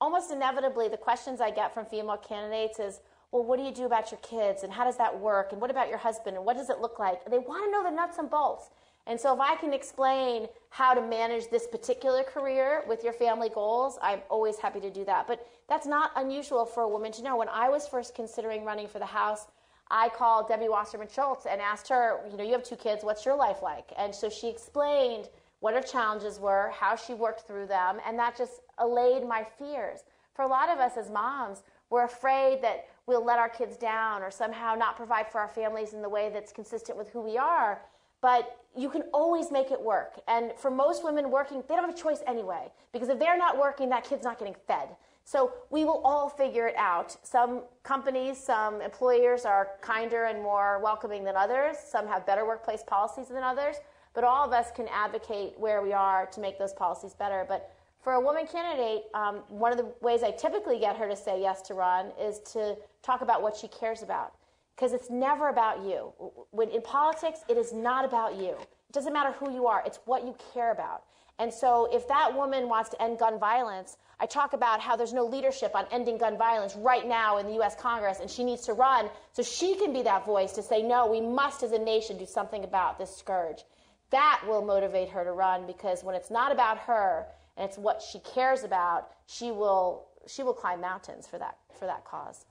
Almost inevitably, the questions I get from female candidates is, well, what do you do about your kids, and how does that work, and what about your husband, and what does it look like? And they want to know the nuts and bolts. And so if I can explain how to manage this particular career with your family goals, I'm always happy to do that. But that's not unusual for a woman to know. When I was first considering running for the House, I called Debbie Wasserman Schultz and asked her, you know, you have two kids, what's your life like? And so she explained what her challenges were, how she worked through them, and that just allayed my fears. For a lot of us as moms, we're afraid that we'll let our kids down or somehow not provide for our families in the way that's consistent with who we are, but you can always make it work. And for most women working, they don't have a choice anyway, because if they're not working, that kid's not getting fed. So we will all figure it out. Some companies, some employers are kinder and more welcoming than others. Some have better workplace policies than others. But all of us can advocate where we are to make those policies better. But for a woman candidate, um, one of the ways I typically get her to say yes to run is to talk about what she cares about. Because it's never about you. When in politics, it is not about you. It doesn't matter who you are. It's what you care about. And so if that woman wants to end gun violence, I talk about how there's no leadership on ending gun violence right now in the U S Congress, and she needs to run so she can be that voice to say, no, we must as a nation do something about this scourge. That will motivate her to run, because when it's not about her and it's what she cares about, she will she will climb mountains for that for that cause.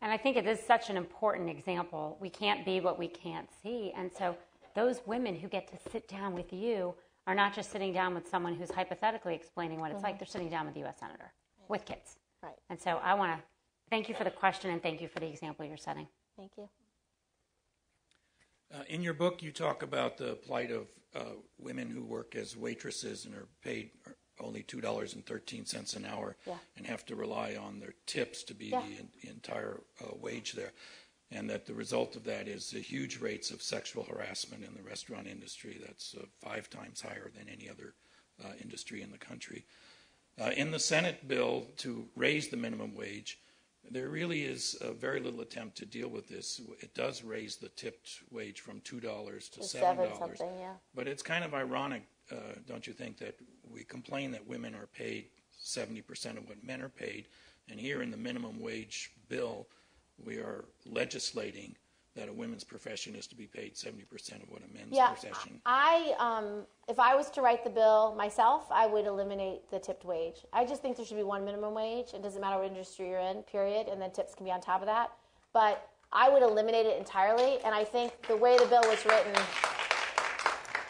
And I think it is such an important example. We can't be what we can't see. And so those women who get to sit down with you are not just sitting down with someone who's hypothetically explaining what it's mm-hmm. like. They're sitting down with the U S Senator, right. with kids. Right. And so I want to thank you for the question, and thank you for the example you're setting. Thank you. Uh, in your book, you talk about the plight of uh, women who work as waitresses and are paid only two dollars and thirteen cents an hour yeah. and have to rely on their tips to be yeah. the, in, the entire uh, wage there. And that the result of that is the huge rates of sexual harassment in the restaurant industry. That's uh, five times higher than any other uh, industry in the country. Uh, in the Senate bill to raise the minimum wage, there really is uh, very little attempt to deal with this. It does raise the tipped wage from two dollars to seven dollars. seven dollars yeah. But it's kind of ironic, uh, don't you think, that we complain that women are paid seventy percent of what men are paid, and here in the minimum wage bill, we are legislating that a women's profession is to be paid seventy percent of what a men's yeah, profession. I, um, if I was to write the bill myself, I would eliminate the tipped wage. I just think there should be one minimum wage. It doesn't matter what industry you're in, period, and then tips can be on top of that. But I would eliminate it entirely, and I think the way the bill was written,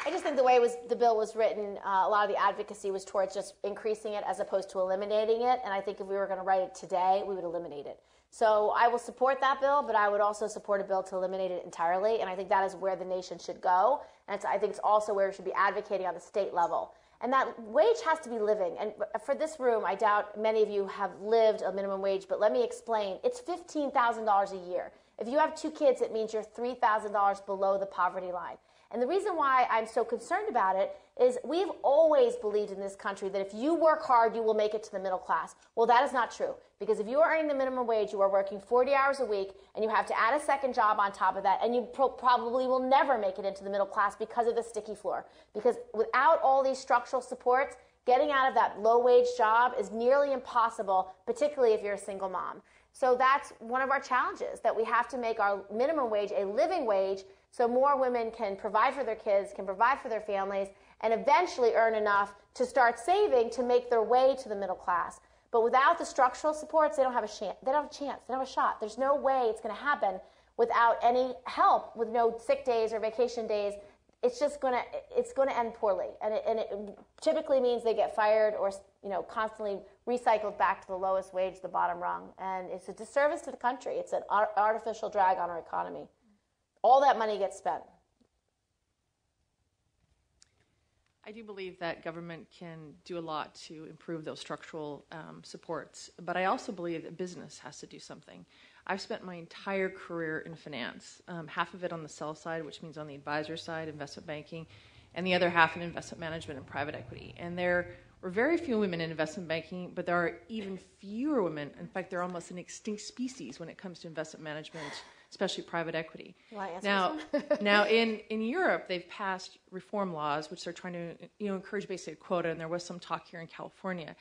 I just think the way was, the bill was written, uh, a lot of the advocacy was towards just increasing it as opposed to eliminating it, and I think if we were going to write it today, we would eliminate it. So I will support that bill, but I would also support a bill to eliminate it entirely, and I think that is where the nation should go, and it's, I think it's also where we should be advocating on the state level. And that wage has to be living, and for this room, I doubt many of you have lived a minimum wage, but let me explain. It's fifteen thousand dollars a year. If you have two kids, it means you're three thousand dollars below the poverty line. And the reason why I'm so concerned about it is we've always believed in this country that if you work hard, you will make it to the middle class. Well, that is not true, because if you are earning the minimum wage, you are working forty hours a week, and you have to add a second job on top of that, and you pro- probably will never make it into the middle class because of the sticky floor. Because without all these structural supports, getting out of that low-wage job is nearly impossible, particularly if you're a single mom. So that's one of our challenges, that we have to make our minimum wage a living wage so more women can provide for their kids, can provide for their families, and eventually earn enough to start saving to make their way to the middle class. But without the structural supports, they don't have a chance. They don't have a chance. They don't have a shot. There's no way it's going to happen without any help, with no sick days or vacation days. it's just going to it's going to end poorly, and it, and it typically means they get fired or you know constantly recycled back to the lowest wage, the bottom rung, and it's a disservice to the country. It's an ar artificial drag on our economy. All that money gets spent. I do believe that government can do a lot to improve those structural um, supports, but I also believe that business has to do something. I've spent my entire career in finance, um, half of it on the sell side, which means on the advisor side, investment banking, and the other half in investment management and private equity. And there were very few women in investment banking, but there are even fewer women. In fact, they're almost an extinct species when it comes to investment management, especially private equity. Now, now in, in Europe, they've passed reform laws, which they're trying to you know, encourage basically a quota, and there was some talk here in California.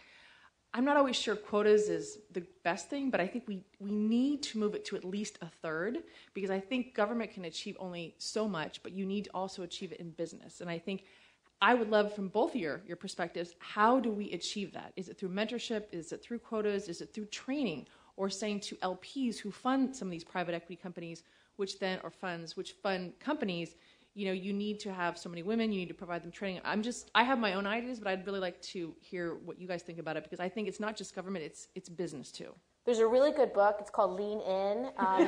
I'm not always sure quotas is the best thing, but I think we, we need to move it to at least a third, because I think government can achieve only so much, but you need to also achieve it in business. And I think I would love from both of your, your perspectives, how do we achieve that? Is it through mentorship? Is it through quotas? Is it through training? Or saying to L Ps who fund some of these private equity companies, which then, or funds, which fund companies, you know, you need to have so many women, you need to provide them training. I'm just, I have my own ideas, but I'd really like to hear what you guys think about it, because I think it's not just government, it's it's business too. There's a really good book, it's called Lean In. Um,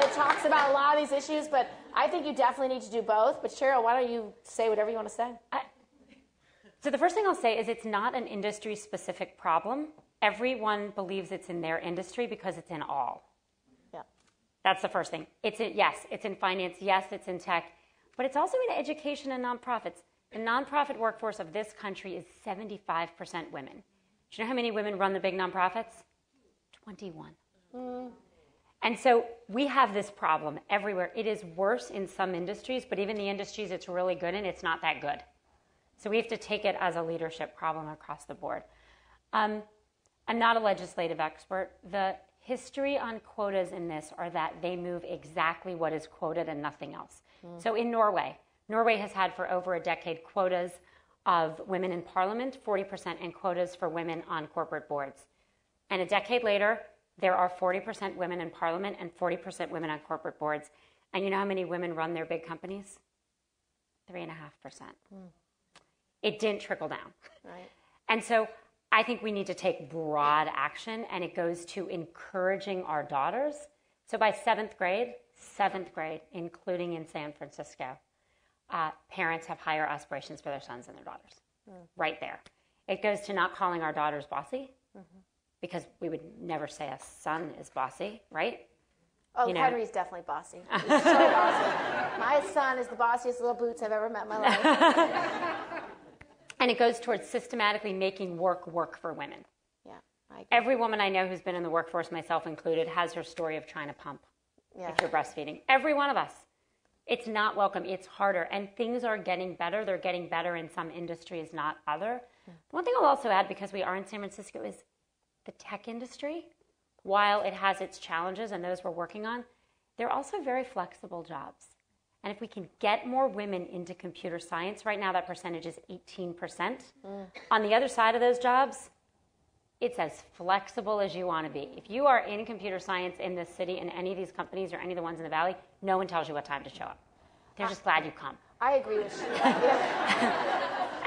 it talks about a lot of these issues, but I think you definitely need to do both. But Sheryl, why don't you say whatever you want to say? I, so the first thing I'll say is it's not an industry-specific problem. Everyone believes it's in their industry because it's in all. That's the first thing. It's in, yes, it's in finance. Yes, it's in tech. But it's also in education and nonprofits. The nonprofit workforce of this country is seventy-five percent women. Do you know how many women run the big nonprofits? twenty-one. Mm. And so we have this problem everywhere. It is worse in some industries, but even the industries it's really good in, it's not that good. So we have to take it as a leadership problem across the board. Um, I'm not a legislative expert. The history on quotas in this are that they move exactly what is quoted and nothing else. Mm. So in Norway, Norway has had for over a decade quotas of women in parliament, forty percent, and quotas for women on corporate boards. And a decade later, there are forty percent women in parliament and forty percent women on corporate boards. And you know how many women run their big companies? Three and a half percent. Mm. It didn't trickle down. Right. And so I think we need to take broad action, and it goes to encouraging our daughters. So by seventh grade, seventh grade, including in San Francisco, uh, parents have higher aspirations for their sons and their daughters. Mm. Right there. It goes to not calling our daughters bossy, mm-hmm. because we would never say a son is bossy, right? Oh, you know? Henry's definitely bossy. He's so bossy. My son is the bossiest little boots I've ever met in my life. And it goes towards systematically making work work for women. Yeah, I agree. Every woman I know who's been in the workforce, myself included, has her story of trying to pump yeah. if you're breastfeeding. Every one of us. It's not welcome. It's harder. And things are getting better. They're getting better in some industries, not other. Yeah. One thing I'll also add, because we are in San Francisco, is the tech industry, while it has its challenges and those we're working on, they're also very flexible jobs. And if we can get more women into computer science, right now that percentage is eighteen percent. Mm. On the other side of those jobs, it's as flexible as you want to be. If you are in computer science in this city, in any of these companies or any of the ones in the Valley, no one tells you what time to show up. They're just glad you come. I agree with you.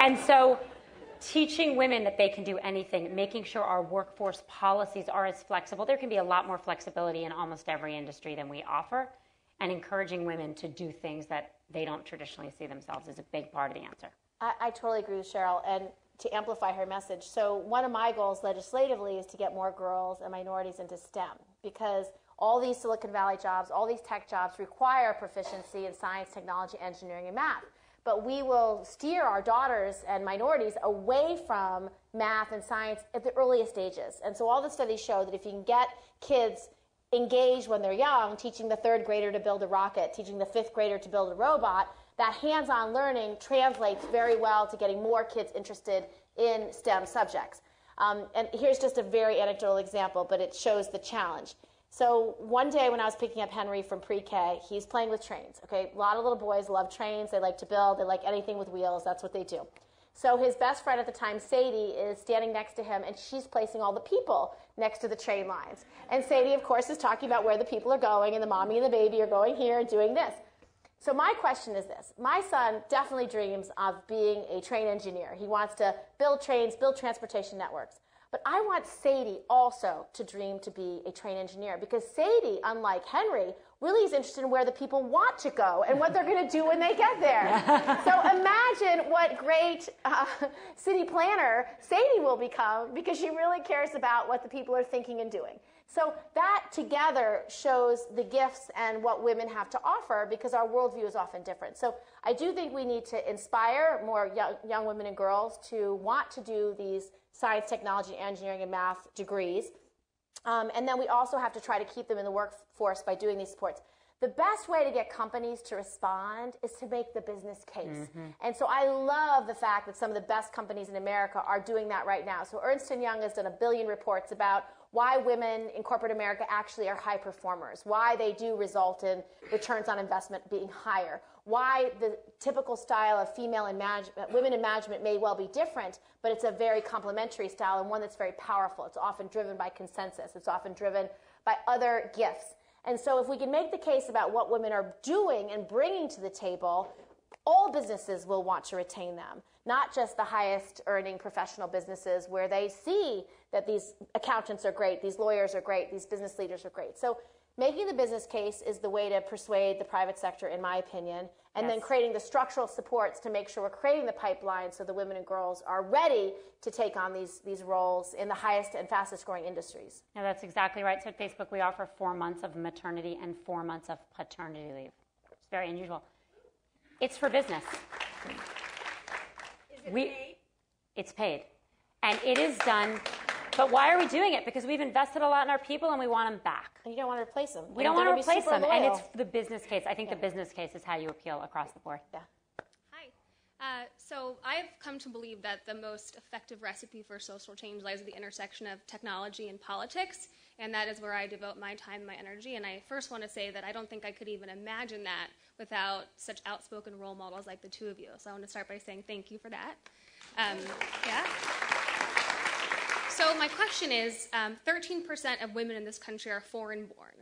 And so teaching women that they can do anything, making sure our workforce policies are as flexible. There can be a lot more flexibility in almost every industry than we offer. And encouraging women to do things that they don't traditionally see themselves is a big part of the answer. I, I totally agree with Sheryl, and to amplify her message. So one of my goals legislatively is to get more girls and minorities into STEM, because all these Silicon Valley jobs, all these tech jobs require proficiency in science, technology, engineering, and math. But we will steer our daughters and minorities away from math and science at the earliest stages. And so all the studies show that if you can get kids engaged when they're young, teaching the third grader to build a rocket, teaching the fifth grader to build a robot, that hands-on learning translates very well to getting more kids interested in STEM subjects. Um, and here's just a very anecdotal example, but it shows the challenge. So one day when I was picking up Henry from pre-K, he's playing with trains. Okay, a lot of little boys love trains. They like to build. They like anything with wheels. That's what they do. So his best friend at the time, Sadie, is standing next to him, and she's placing all the people next to the train lines. And Sadie, of course, is talking about where the people are going, and the mommy and the baby are going here and doing this. So my question is this. My son definitely dreams of being a train engineer. He wants to build trains, build transportation networks. But I want Sadie also to dream to be a train engineer, because Sadie, unlike Henry, really is interested in where the people want to go and what they're going to do when they get there. So imagine what great uh, city planner Sadie will become, because she really cares about what the people are thinking and doing. So that together shows the gifts and what women have to offer, because our worldview is often different. So I do think we need to inspire more young, young women and girls to want to do these science, technology, engineering, and math degrees. Um, and then we also have to try to keep them in the workforce by doing these supports. The best way to get companies to respond is to make the business case. Mm-hmm. And so I love the fact that some of the best companies in America are doing that right now. So Ernst and Young has done a billion reports about why women in corporate America actually are high performers, why they do result in returns on investment being higher, why the typical style of female in management, women in management may well be different, but it's a very complementary style and one that's very powerful. It's often driven by consensus. It's often driven by other gifts. And so if we can make the case about what women are doing and bringing to the table, all businesses will want to retain them, not just the highest earning professional businesses where they see that these accountants are great, these lawyers are great, these business leaders are great. So making the business case is the way to persuade the private sector, in my opinion, and yes. then creating the structural supports to make sure we're creating the pipeline so the women and girls are ready to take on these, these roles in the highest and fastest growing industries. Yeah, that's exactly right. So at Facebook, we offer four months of maternity and four months of paternity leave. It's very unusual. It's for business. Is it we, paid? It's paid. And it is done. But why are we doing it? Because we've invested a lot in our people and we want them back. And you don't want to replace them. We don't want to replace them. Loyal. And it's the business case. I think yeah. the business case is how you appeal across the board. Yeah. Hi. Uh, so I've come to believe that the most effective recipe for social change lies at the intersection of technology and politics. And that is where I devote my time and my energy. And I first want to say that I don't think I could even imagine that without such outspoken role models like the two of you. So I want to start by saying thank you for that. Um, yeah. So my question is, um, thirteen percent of women in this country are foreign-born.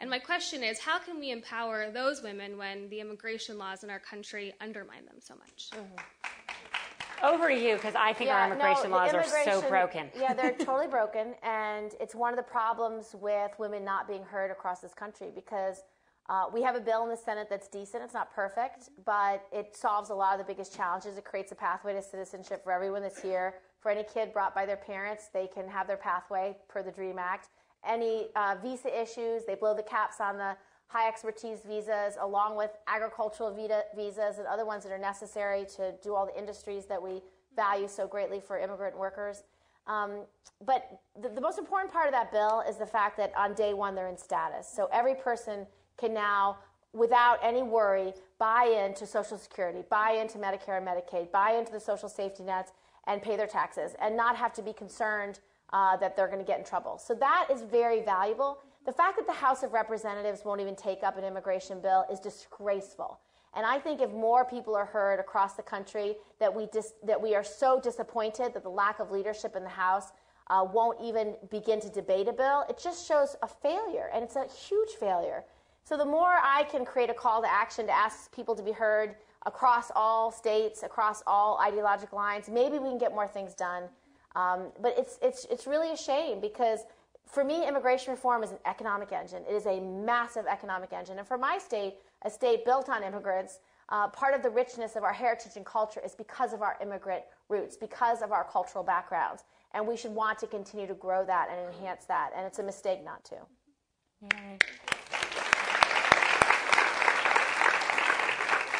And my question is, how can we empower those women when the immigration laws in our country undermine them so much? Mm-hmm. Over to you, because I think yeah, our immigration no, laws immigration, are so broken. Yeah, they're totally broken. And it's one of the problems with women not being heard across this country, because uh, we have a bill in the Senate that's decent. It's not perfect, but it solves a lot of the biggest challenges. It creates a pathway to citizenship for everyone that's here. For any kid brought by their parents, they can have their pathway per the DREAM Act. Any uh, visa issues, they blow the caps on the high expertise visas, along with agricultural vita visas and other ones that are necessary to do all the industries that we value so greatly for immigrant workers. Um, but the, the most important part of that bill is the fact that on day one, they're in status. So every person can now, without any worry, buy into Social Security, buy into Medicare and Medicaid, buy into the social safety nets, and pay their taxes and not have to be concerned uh, that they're going to get in trouble. So that is very valuable. The fact that the House of Representatives won't even take up an immigration bill is disgraceful. And I think if more people are heard across the country that we, dis that we are so disappointed that the lack of leadership in the House uh, won't even begin to debate a bill, it just shows a failure, and it's a huge failure. So the more I can create a call to action to ask people to be heard across all states, across all ideological lines, maybe we can get more things done. Um, but it's, it's, it's really a shame, because for me, immigration reform is an economic engine. It is a massive economic engine. And for my state, a state built on immigrants, uh, part of the richness of our heritage and culture is because of our immigrant roots, because of our cultural backgrounds. And we should want to continue to grow that and enhance that. And it's a mistake not to. Yay.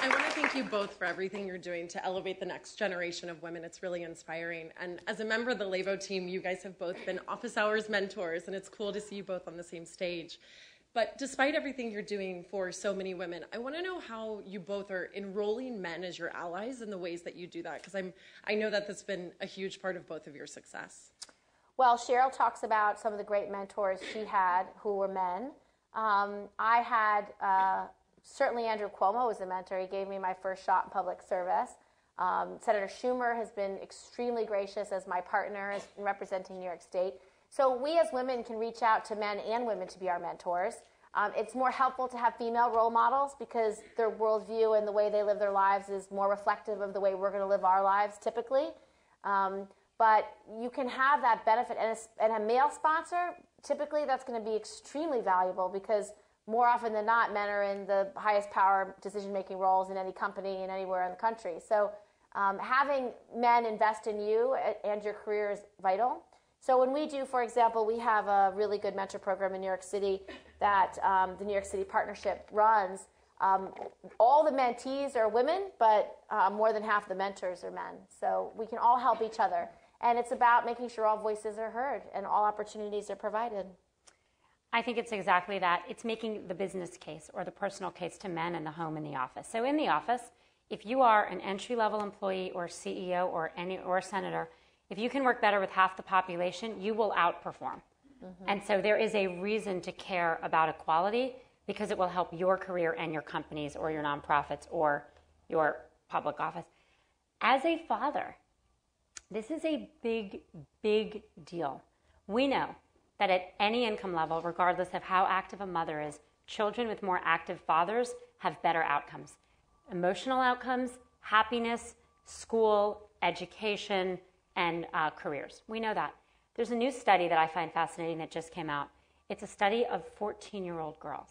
I want to thank you both for everything you're doing to elevate the next generation of women. It's really inspiring. And as a member of the L A B O team, you guys have both been office hours mentors, and it's cool to see you both on the same stage. But despite everything you're doing for so many women, I want to know how you both are enrolling men as your allies and the ways that you do that, because I'm, I know that that's been a huge part of both of your success. Well, Sheryl talks about some of the great mentors she had who were men. Um, I had... Uh, Certainly Andrew Cuomo was a mentor. He gave me my first shot in public service. Um, Senator Schumer has been extremely gracious as my partner in representing New York State. So we as women can reach out to men and women to be our mentors. Um, it's more helpful to have female role models because their worldview and the way they live their lives is more reflective of the way we're going to live our lives typically. Um, but you can have that benefit. And a, and a male sponsor, typically that's going to be extremely valuable because more often than not, men are in the highest power decision-making roles in any company and anywhere in the country. So um, having men invest in you and your career is vital. So when we do, for example, we have a really good mentor program in New York City that um, the New York City Partnership runs. Um, all the mentees are women, but uh, more than half the mentors are men. So we can all help each other. And it's about making sure all voices are heard and all opportunities are provided. I think it's exactly that. It's making the business case or the personal case to men in the home and the office. So in the office, if you are an entry-level employee or C E O or any or senator, if you can work better with half the population, you will outperform. Mm-hmm. And so there is a reason to care about equality because it will help your career and your companies or your nonprofits or your public office. As a father, this is a big, big deal. We know that at any income level, regardless of how active a mother is, children with more active fathers have better outcomes. Emotional outcomes, happiness, school, education, and uh, careers. We know that. There's a new study that I find fascinating that just came out. It's a study of fourteen-year-old girls.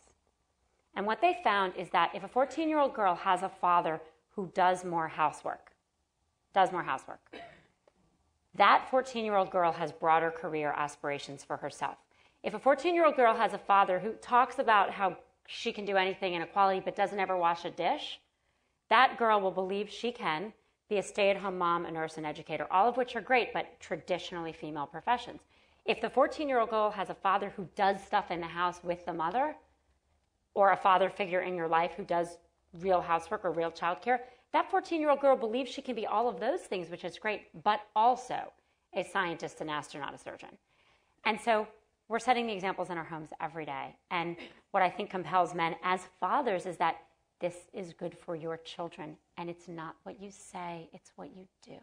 And what they found is that if a fourteen-year-old girl has a father who does more housework, does more housework, that fourteen-year-old girl has broader career aspirations for herself. If a fourteen-year-old girl has a father who talks about how she can do anything in equality but doesn't ever wash a dish, that girl will believe she can be a stay-at-home mom, a nurse, an educator, all of which are great, but traditionally female professions. If the fourteen-year-old girl has a father who does stuff in the house with the mother, or a father figure in your life who does real housework or real childcare, that fourteen-year-old girl believes she can be all of those things, which is great, but also a scientist, an astronaut, a surgeon. And so we're setting the examples in our homes every day. And what I think compels men as fathers is that this is good for your children, and it's not what you say, it's what you do.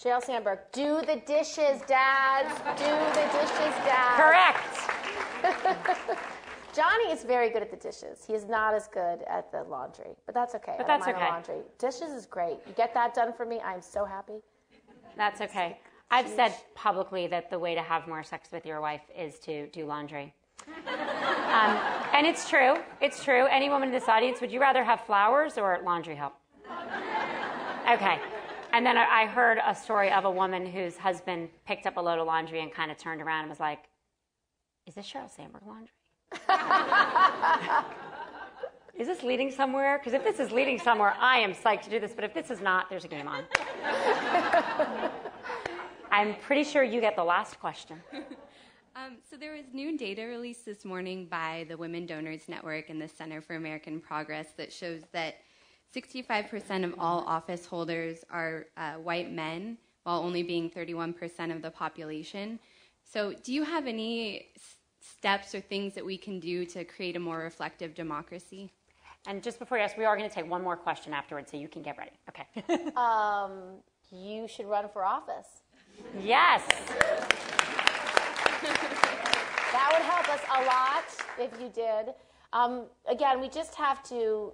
Sheryl Sandberg, do the dishes, dads. Do the dishes, dads. Correct. Johnny is very good at the dishes. He is not as good at the laundry, but that's okay. But I that's okay. Laundry. Dishes is great. You get that done for me, I'm so happy. That's okay. I've Sheesh. said publicly that the way to have more sex with your wife is to do laundry. Um, and it's true. It's true. Any woman in this audience, would you rather have flowers or laundry help? Okay. And then I heard a story of a woman whose husband picked up a load of laundry and kind of turned around and was like, is this Sheryl Sandberg laundry? Is this leading somewhere? Because if this is leading somewhere, I am psyched to do this. But if this is not, there's a game on. I'm pretty sure you get the last question. Um, so there was new data released this morning by the Women Donors Network and the Center for American Progress that shows that sixty-five percent of all office holders are uh, white men, while only being thirty-one percent of the population. So do you have any s steps or things that we can do to create a more reflective democracy? And just before you ask, we are going to take one more question afterwards, so you can get ready. Okay. um, you should run for office. Yes. That would help us a lot if you did. Um, again, we just have to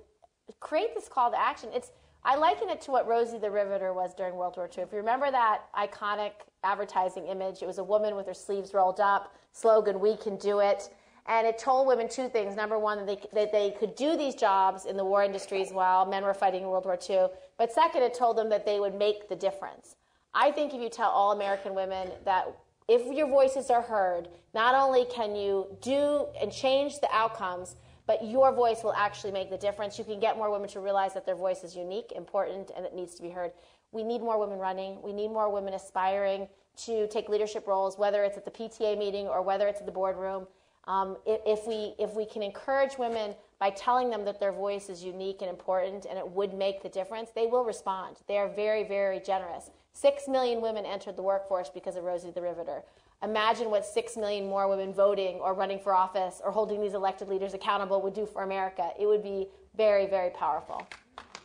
create this call to action. It's I liken it to what Rosie the Riveter was during World War Two. If you remember that iconic advertising image, it was a woman with her sleeves rolled up, slogan, "We can do it." And it told women two things. Number one, that they, that they could do these jobs in the war industries while men were fighting in World War Two. But second, it told them that they would make the difference. I think if you tell all American women that if your voices are heard, not only can you do and change the outcomes, but your voice will actually make the difference. You can get more women to realize that their voice is unique, important, and it needs to be heard. We need more women running. We need more women aspiring to take leadership roles, whether it's at the P T A meeting or whether it's at the boardroom. Um, if we, if we can encourage women by telling them that their voice is unique and important and it would make the difference, they will respond. They are very, very generous. Six million women entered the workforce because of Rosie the Riveter. Imagine what six million more women voting or running for office or holding these elected leaders accountable would do for America. It would be very, very powerful.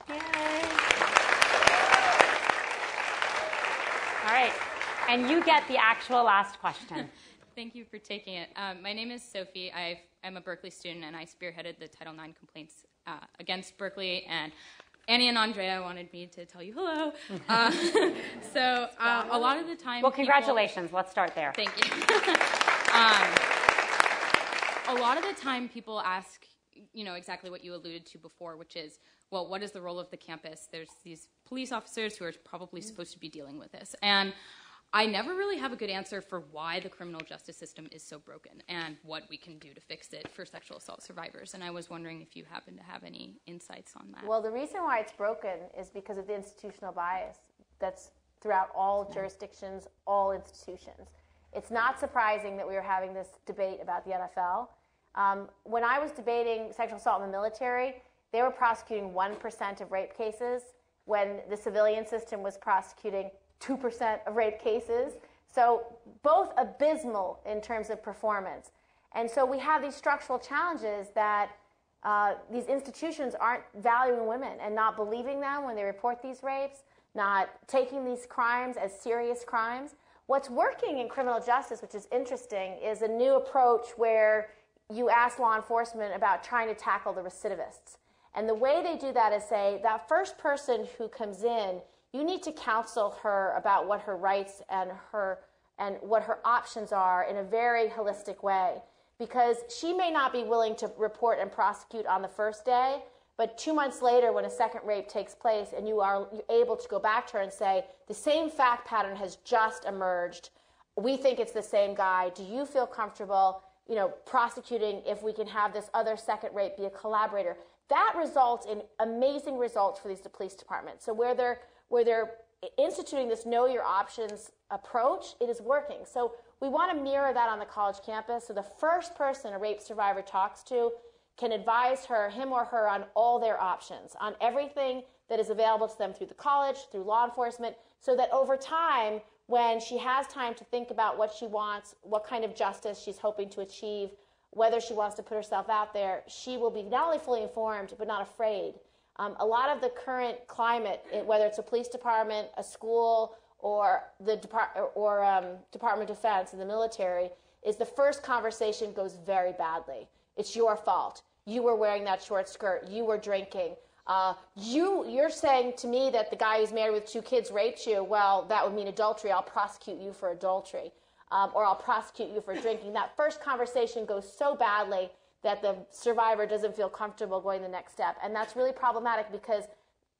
Yay. All right. And you get the actual last question. Thank you for taking it. Um, my name is Sophie. I've, I'm a Berkeley student, and I spearheaded the Title nine complaints uh, against Berkeley. And Annie and Andrea wanted me to tell you hello. Uh, so uh, a lot of the time... Well, congratulations. People... Let's start there. Thank you. um, a lot of the time, people ask, you know, exactly what you alluded to before, which is, well, what is the role of the campus? There's these police officers who are probably supposed to be dealing with this. And I never really have a good answer for why the criminal justice system is so broken and what we can do to fix it for sexual assault survivors. And I was wondering if you happen to have any insights on that. Well, the reason why it's broken is because of the institutional bias that's throughout all jurisdictions, all institutions. It's not surprising that we were having this debate about the N F L. Um, when I was debating sexual assault in the military, they were prosecuting one percent of rape cases when the civilian system was prosecuting two percent of rape cases. So both abysmal in terms of performance. And so we have these structural challenges that uh, these institutions aren't valuing women and not believing them when they report these rapes, not taking these crimes as serious crimes. What's working in criminal justice, which is interesting, is a new approach where you ask law enforcement about trying to tackle the recidivists. And the way they do that is say, that first person who comes in, you need to counsel her about what her rights and her and what her options are in a very holistic way, because she may not be willing to report and prosecute on the first day, but two months later when a second rape takes place and you are able to go back to her and say, the same fact pattern has just emerged, we think it's the same guy, do you feel comfortable, you know, prosecuting if we can have this other second rape be a collaborator? That results in amazing results for these police departments. So where they're where they're instituting this know your options approach, it is working. So we want to mirror that on the college campus. So the first person a rape survivor talks to can advise her, him or her, on all their options, on everything that is available to them through the college, through law enforcement, so that over time, when she has time to think about what she wants, what kind of justice she's hoping to achieve, whether she wants to put herself out there, she will be not only fully informed, but not afraid. Um, a lot of the current climate, whether it's a police department, a school, or the Depart- or, um, Department of Defense and the military, is the first conversation goes very badly. It's your fault. You were wearing that short skirt. You were drinking. Uh, you, you're saying to me that the guy who's married with two kids raped you. Well, that would mean adultery. I'll prosecute you for adultery. Um, or I'll prosecute you for drinking. That first conversation goes so badly that the survivor doesn't feel comfortable going the next step. And that's really problematic because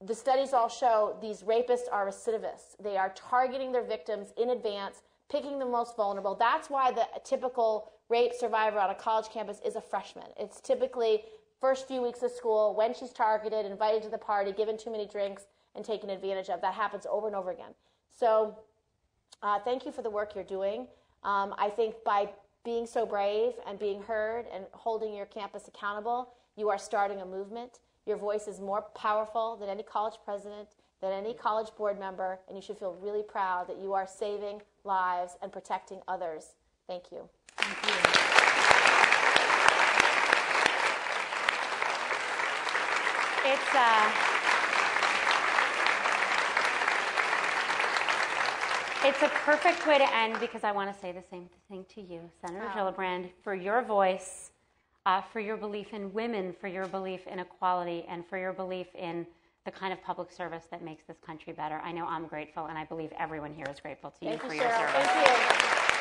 the studies all show these rapists are recidivists. They are targeting their victims in advance, picking the most vulnerable. That's why the typical rape survivor on a college campus is a freshman. It's typically first few weeks of school, when she's targeted, invited to the party, given too many drinks, and taken advantage of. That happens over and over again. So uh, thank you for the work you're doing. Um, I think by being so brave and being heard and holding your campus accountable, you are starting a movement. Your voice is more powerful than any college president, than any college board member, and you should feel really proud that you are saving lives and protecting others. Thank you. Thank you. It's, uh, It's a perfect way to end because I want to say the same thing to you, Senator oh. Gillibrand, for your voice, uh, for your belief in women, for your belief in equality, and for your belief in the kind of public service that makes this country better. I know I'm grateful, and I believe everyone here is grateful to you Thank for you, your Cheryl. service. Thank you.